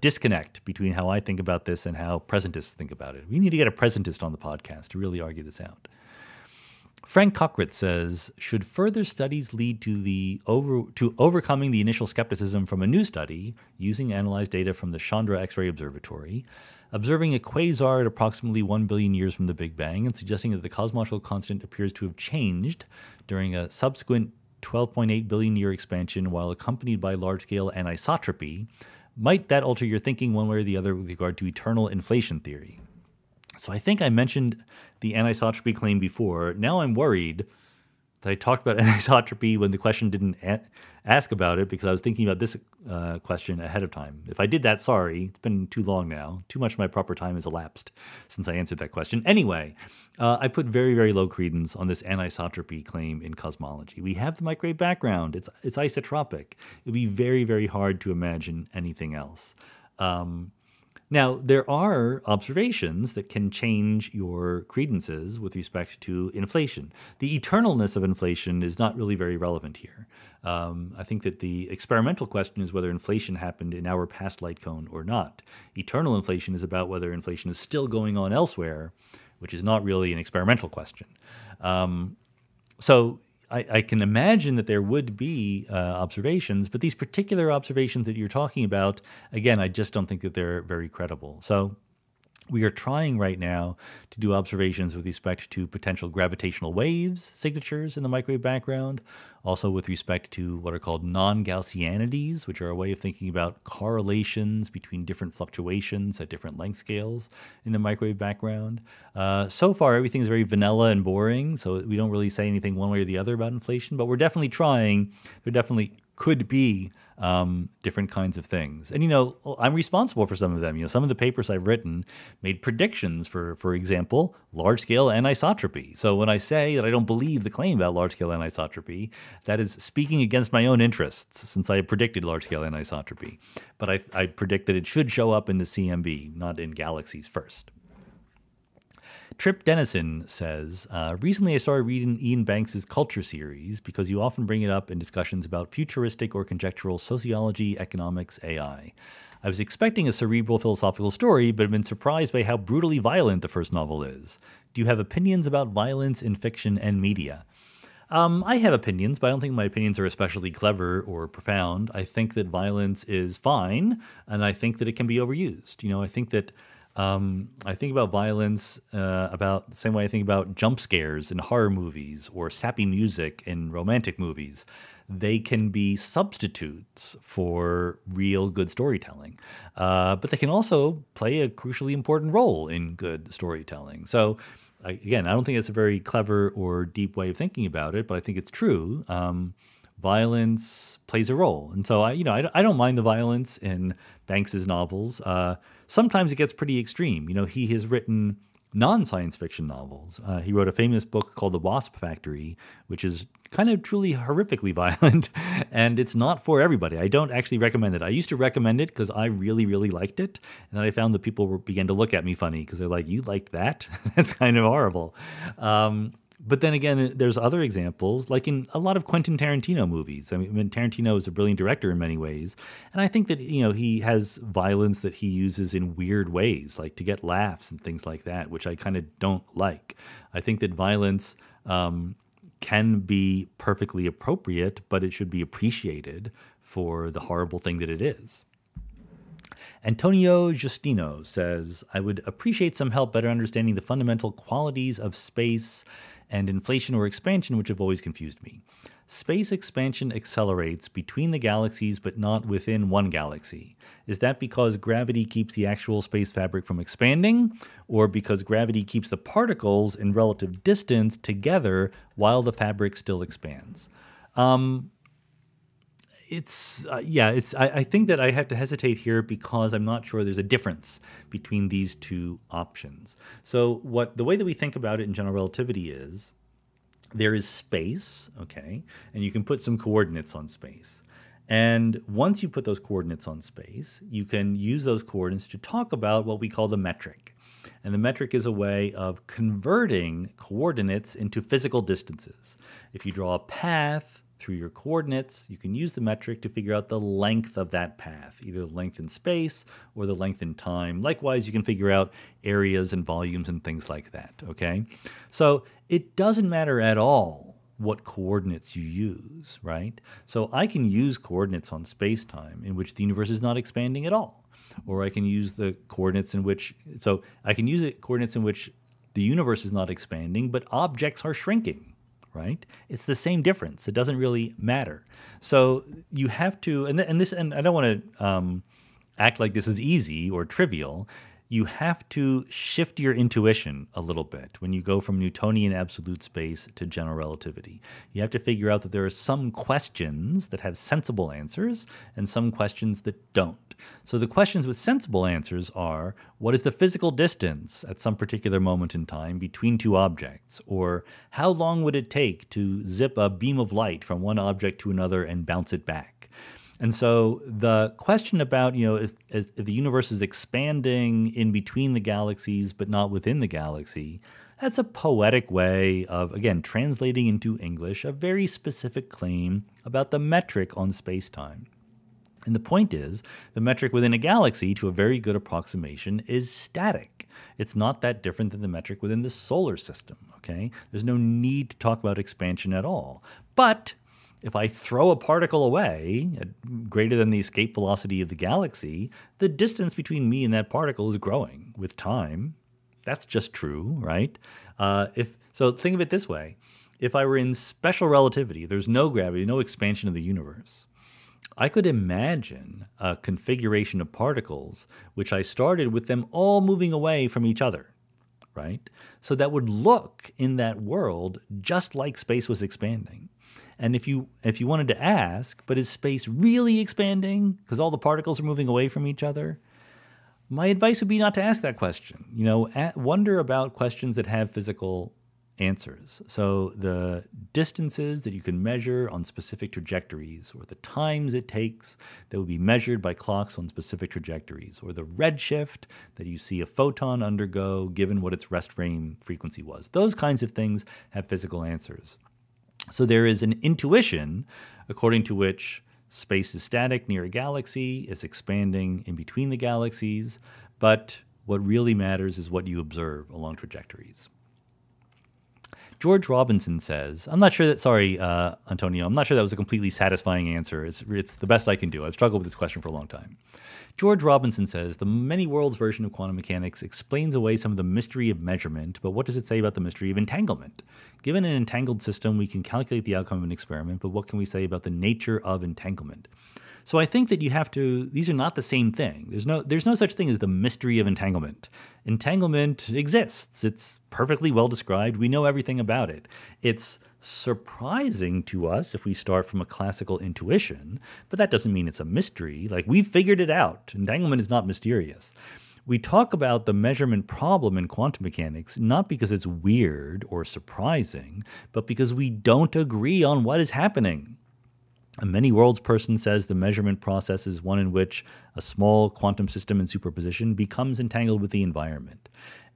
disconnect between how I think about this and how presentists think about it. We need to get a presentist on the podcast to really argue this out. Frank Cockrit says, should further studies lead to overcoming the initial skepticism from a new study using analyzed data from the Chandra X-ray Observatory, observing a quasar at approximately 1 billion years from the Big Bang and suggesting that the cosmological constant appears to have changed during a subsequent 12.8 billion year expansion while accompanied by large-scale anisotropy? Might that alter your thinking one way or the other with regard to eternal inflation theory? So I think I mentioned the anisotropy claim before. Now I'm worried that I talked about anisotropy when the question didn't ask about it, because I was thinking about this question ahead of time. If I did that, sorry. It's been too long now. Too much of my proper time has elapsed since I answered that question. Anyway, I put very, very low credence on this anisotropy claim in cosmology. We have the microwave background. It's isotropic. It would be very, very hard to imagine anything else. Now, there are observations that can change your credences with respect to inflation. The eternalness of inflation is not really very relevant here. I think that the experimental question is whether inflation happened in our past light cone or not. Eternal inflation is about whether inflation is still going on elsewhere, which is not really an experimental question. So I can imagine that there would be observations, but these particular observations that you're talking about, again, I just don't think that they're very credible. So we are trying right now to do observations with respect to potential gravitational waves signatures in the microwave background, also with respect to what are called non-Gaussianities, which are a way of thinking about correlations between different fluctuations at different length scales in the microwave background. So far, everything is very vanilla and boring, so we don't really say anything one way or the other about inflation, but we're definitely trying. There definitely could be different kinds of things. And, you know, I'm responsible for some of them. You know, some of the papers I've written made predictions for example, large-scale anisotropy. So when I say that I don't believe the claim about large-scale anisotropy, that is speaking against my own interests, since I have predicted large-scale anisotropy. But I predict that it should show up in the CMB, not in galaxies first. Trip Dennison says, recently I started reading Ian Banks' Culture series because you often bring it up in discussions about futuristic or conjectural sociology, economics, AI. I was expecting a cerebral philosophical story, but have been surprised by how brutally violent the first novel is. Do you have opinions about violence in fiction and media? I have opinions, but I don't think my opinions are especially clever or profound. I think that violence is fine, and I think that it can be overused. You know, I think that I think about violence about the same way I think about jump scares in horror movies or sappy music in romantic movies. They can be substitutes for real good storytelling, but they can also play a crucially important role in good storytelling. So again, I don't think it's a very clever or deep way of thinking about it, but I think it's true. Violence plays a role. And so I don't mind the violence in Banks's novels. Sometimes it gets pretty extreme. You know, he has written non-science fiction novels. He wrote a famous book called The Wasp Factory, which is kind of truly horrifically violent, and it's not for everybody. I don't actually recommend it. I used to recommend it because I really, really liked it, and then I found that people began to look at me funny because they're like, you liked that? That's kind of horrible. But then again, there's other examples, like in a lot of Quentin Tarantino movies. I mean, Tarantino is a brilliant director in many ways, and I think that, you know, he has violence that he uses in weird ways, like to get laughs and things like that, which I kind of don't like. I think that violence can be perfectly appropriate, but it should be appreciated for the horrible thing that it is. Antonio Justino says, I would appreciate some help better understanding the fundamental qualities of space and inflation or expansion, which have always confused me. Space expansion accelerates between the galaxies, but not within one galaxy. Is that because gravity keeps the actual space fabric from expanding, or because gravity keeps the particles in relative distance together while the fabric still expands? I think that I have to hesitate here because I'm not sure there's a difference between these two options. So the way that we think about it in general relativity is there is space, okay, and you can put some coordinates on space. And once you put those coordinates on space, you can use those coordinates to talk about what we call the metric. And the metric is a way of converting coordinates into physical distances. If you draw a path through your coordinates, you can use the metric to figure out the length of that path, either the length in space or the length in time. Likewise, you can figure out areas and volumes and things like that, okay? So it doesn't matter at all what coordinates you use, right? So I can use coordinates on space-time in which the universe is not expanding at all, or I can use the coordinates in which, the universe is not expanding, but objects are shrinking, right? It's the same difference. It doesn't really matter. So you have to, and I don't want to act like this is easy or trivial. You have to shift your intuition a little bit when you go from Newtonian absolute space to general relativity. You have to figure out that there are some questions that have sensible answers and some questions that don't. So the questions with sensible answers are, what is the physical distance at some particular moment in time between two objects? Or how long would it take to zip a beam of light from one object to another and bounce it back? And so the question about, you know, if the universe is expanding in between the galaxies but not within the galaxy, that's a poetic way of, again, translating into English a very specific claim about the metric on space-time. And the point is, the metric within a galaxy, to a very good approximation, is static. It's not that different than the metric within the solar system, okay? There's no need to talk about expansion at all. But if I throw a particle away at greater than the escape velocity of the galaxy, the distance between me and that particle is growing with time. That's just true, right? So think of it this way. If I were in special relativity, there's no gravity, no expansion of the universe, I could imagine a configuration of particles which I started with them all moving away from each other, right? So that would look in that world just like space was expanding. And if you wanted to ask, but is space really expanding because all the particles are moving away from each other? My advice would be not to ask that question. You know, wonder about questions that have physical answers. So the distances that you can measure on specific trajectories, or the times it takes that would be measured by clocks on specific trajectories, or the redshift that you see a photon undergo given what its rest frame frequency was. Those kinds of things have physical answers. So there is an intuition according to which space is static near a galaxy, it's expanding in between the galaxies, but what really matters is what you observe along trajectories. George Robinson says, I'm not sure that, sorry, Antonio, I'm not sure that was a completely satisfying answer. It's the best I can do. I've struggled with this question for a long time. George Robinson says, the many worlds version of quantum mechanics explains away some of the mystery of measurement, but what does it say about the mystery of entanglement? Given an entangled system, we can calculate the outcome of an experiment, but what can we say about the nature of entanglement? So I think that you have to, these are not the same thing. There's no such thing as the mystery of entanglement. Entanglement exists. It's perfectly well described. We know everything about it. It's surprising to us if we start from a classical intuition, but that doesn't mean it's a mystery. Like, we've figured it out. Entanglement is not mysterious. We talk about the measurement problem in quantum mechanics not because it's weird or surprising, but because we don't agree on what is happening. A many worlds person says the measurement process is one in which a small quantum system in superposition becomes entangled with the environment.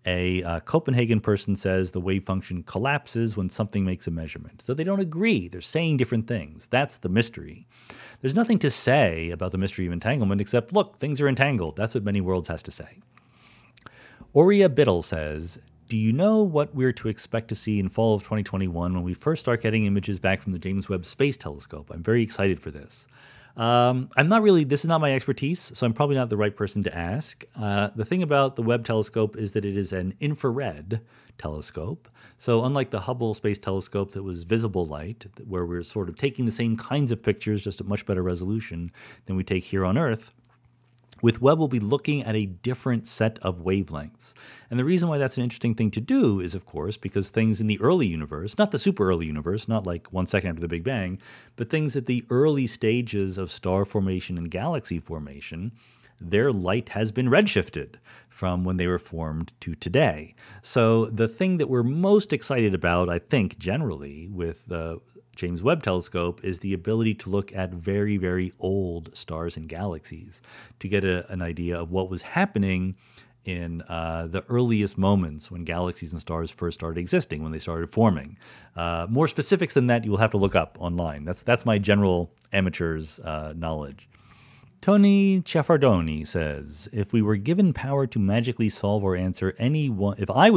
A Copenhagen person says the wave function collapses when something makes a measurement. So they don't agree. They're saying different things. That's the mystery. There's nothing to say about the mystery of entanglement except, look, things are entangled. That's what many worlds has to say. Oria Biddle says, do you know what we're to expect to see in fall of 2021 when we first start getting images back from the James Webb Space Telescope? I'm very excited for this. This is not my expertise, so I'm probably not the right person to ask. The thing about the Webb telescope is that it is an infrared telescope. So unlike the Hubble Space Telescope that was visible light, where we're sort of taking the same kinds of pictures, just at much better resolution than we take here on Earth, with Webb, we'll be looking at a different set of wavelengths. And the reason why that's an interesting thing to do is, of course, because things in the early universe, not the super early universe, not like 1 second after the Big Bang, but things at the early stages of star formation and galaxy formation, their light has been redshifted from when they were formed to today. So the thing that we're most excited about, I think, generally, with the James Webb Telescope is the ability to look at very, very old stars and galaxies to get an idea of what was happening in the earliest moments when galaxies and stars first started existing, when they started forming. More specifics than that, you will have to look up online. That's my general amateur's knowledge. Tony Ciafardoni says, if we were given power to magically solve or answer any one, if I,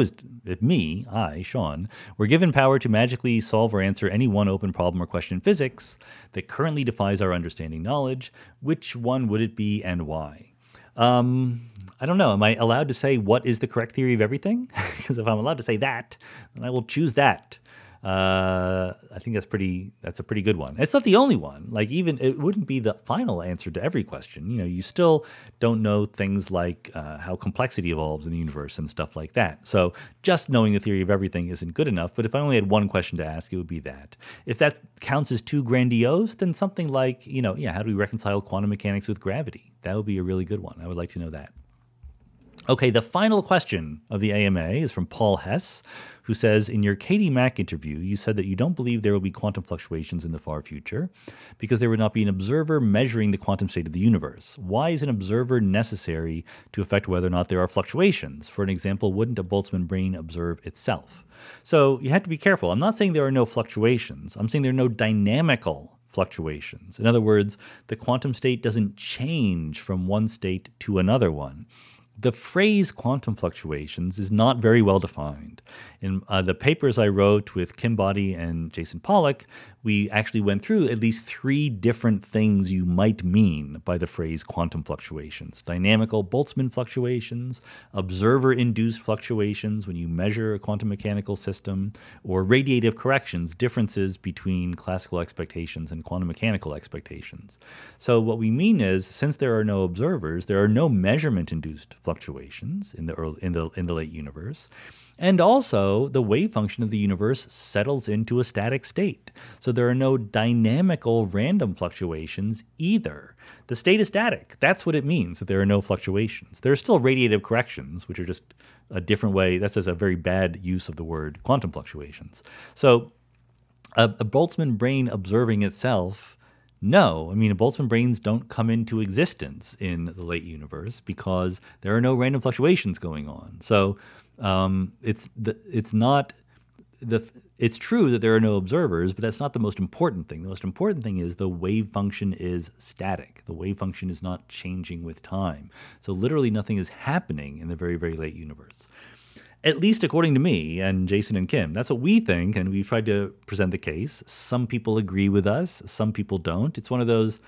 Sean, were given power to magically solve or answer any one open problem or question in physics that currently defies our understanding knowledge, which one would it be and why? I don't know. Am I allowed to say what is the correct theory of everything? Because if I'm allowed to say that, then I will choose that. I think that's a pretty good one. It's not the only one. Like, even it wouldn't be the final answer to every question. You know, you still don't know things like how complexity evolves in the universe and stuff like that. So just knowing the theory of everything isn't good enough. But if I only had one question to ask, it would be that. If that counts as too grandiose, then something like, you know, yeah, how do we reconcile quantum mechanics with gravity? That would be a really good one. I would like to know that. Okay, the final question of the AMA is from Paul Hess, who says, in your Katie Mack interview, you said that you don't believe there will be quantum fluctuations in the far future because there would not be an observer measuring the quantum state of the universe. Why is an observer necessary to affect whether or not there are fluctuations? For an example, wouldn't a Boltzmann brain observe itself? So you have to be careful. I'm not saying there are no fluctuations. I'm saying there are no dynamical fluctuations. In other words, the quantum state doesn't change from one state to another one. The phrase quantum fluctuations is not very well defined. In the papers I wrote with Kim Boddy and Jason Pollock, we actually went through at least 3 different things you might mean by the phrase quantum fluctuations. Dynamical Boltzmann fluctuations, observer-induced fluctuations when you measure a quantum mechanical system, or radiative corrections, differences between classical expectations and quantum mechanical expectations. So what we mean is, since there are no observers, there are no measurement-induced fluctuations in the late universe, and also the wave function of the universe settles into a static state. So there are no dynamical random fluctuations either. The state is static. That's what it means that there are no fluctuations. There are still radiative corrections, which are just a different way. That's just a very bad use of the word quantum fluctuations. So a Boltzmann brain observing itself, no, I mean, Boltzmann brains don't come into existence in the late universe because there are no random fluctuations going on. So it's true that there are no observers, but that's not the most important thing. The most important thing is the wave function is static. The wave function is not changing with time. So literally nothing is happening in the very, very late universe. at least according to me and Jason and Kim. That's what we think, and we've tried to present the case. Some people agree with us, some people don't. It's one of those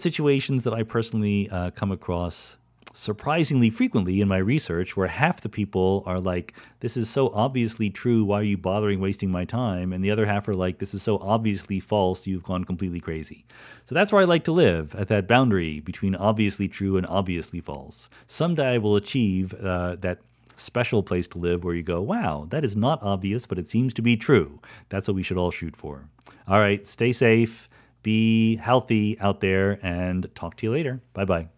situations that I personally come across surprisingly frequently in my research, where half the people are like, this is so obviously true, why are you bothering wasting my time? And the other half are like, this is so obviously false, you've gone completely crazy. So that's where I like to live, at that boundary between obviously true and obviously false. Someday I will achieve that special place to live where you go, wow, that is not obvious, but it seems to be true. That's what we should all shoot for. All right, stay safe, be healthy out there, and talk to you later. Bye-bye.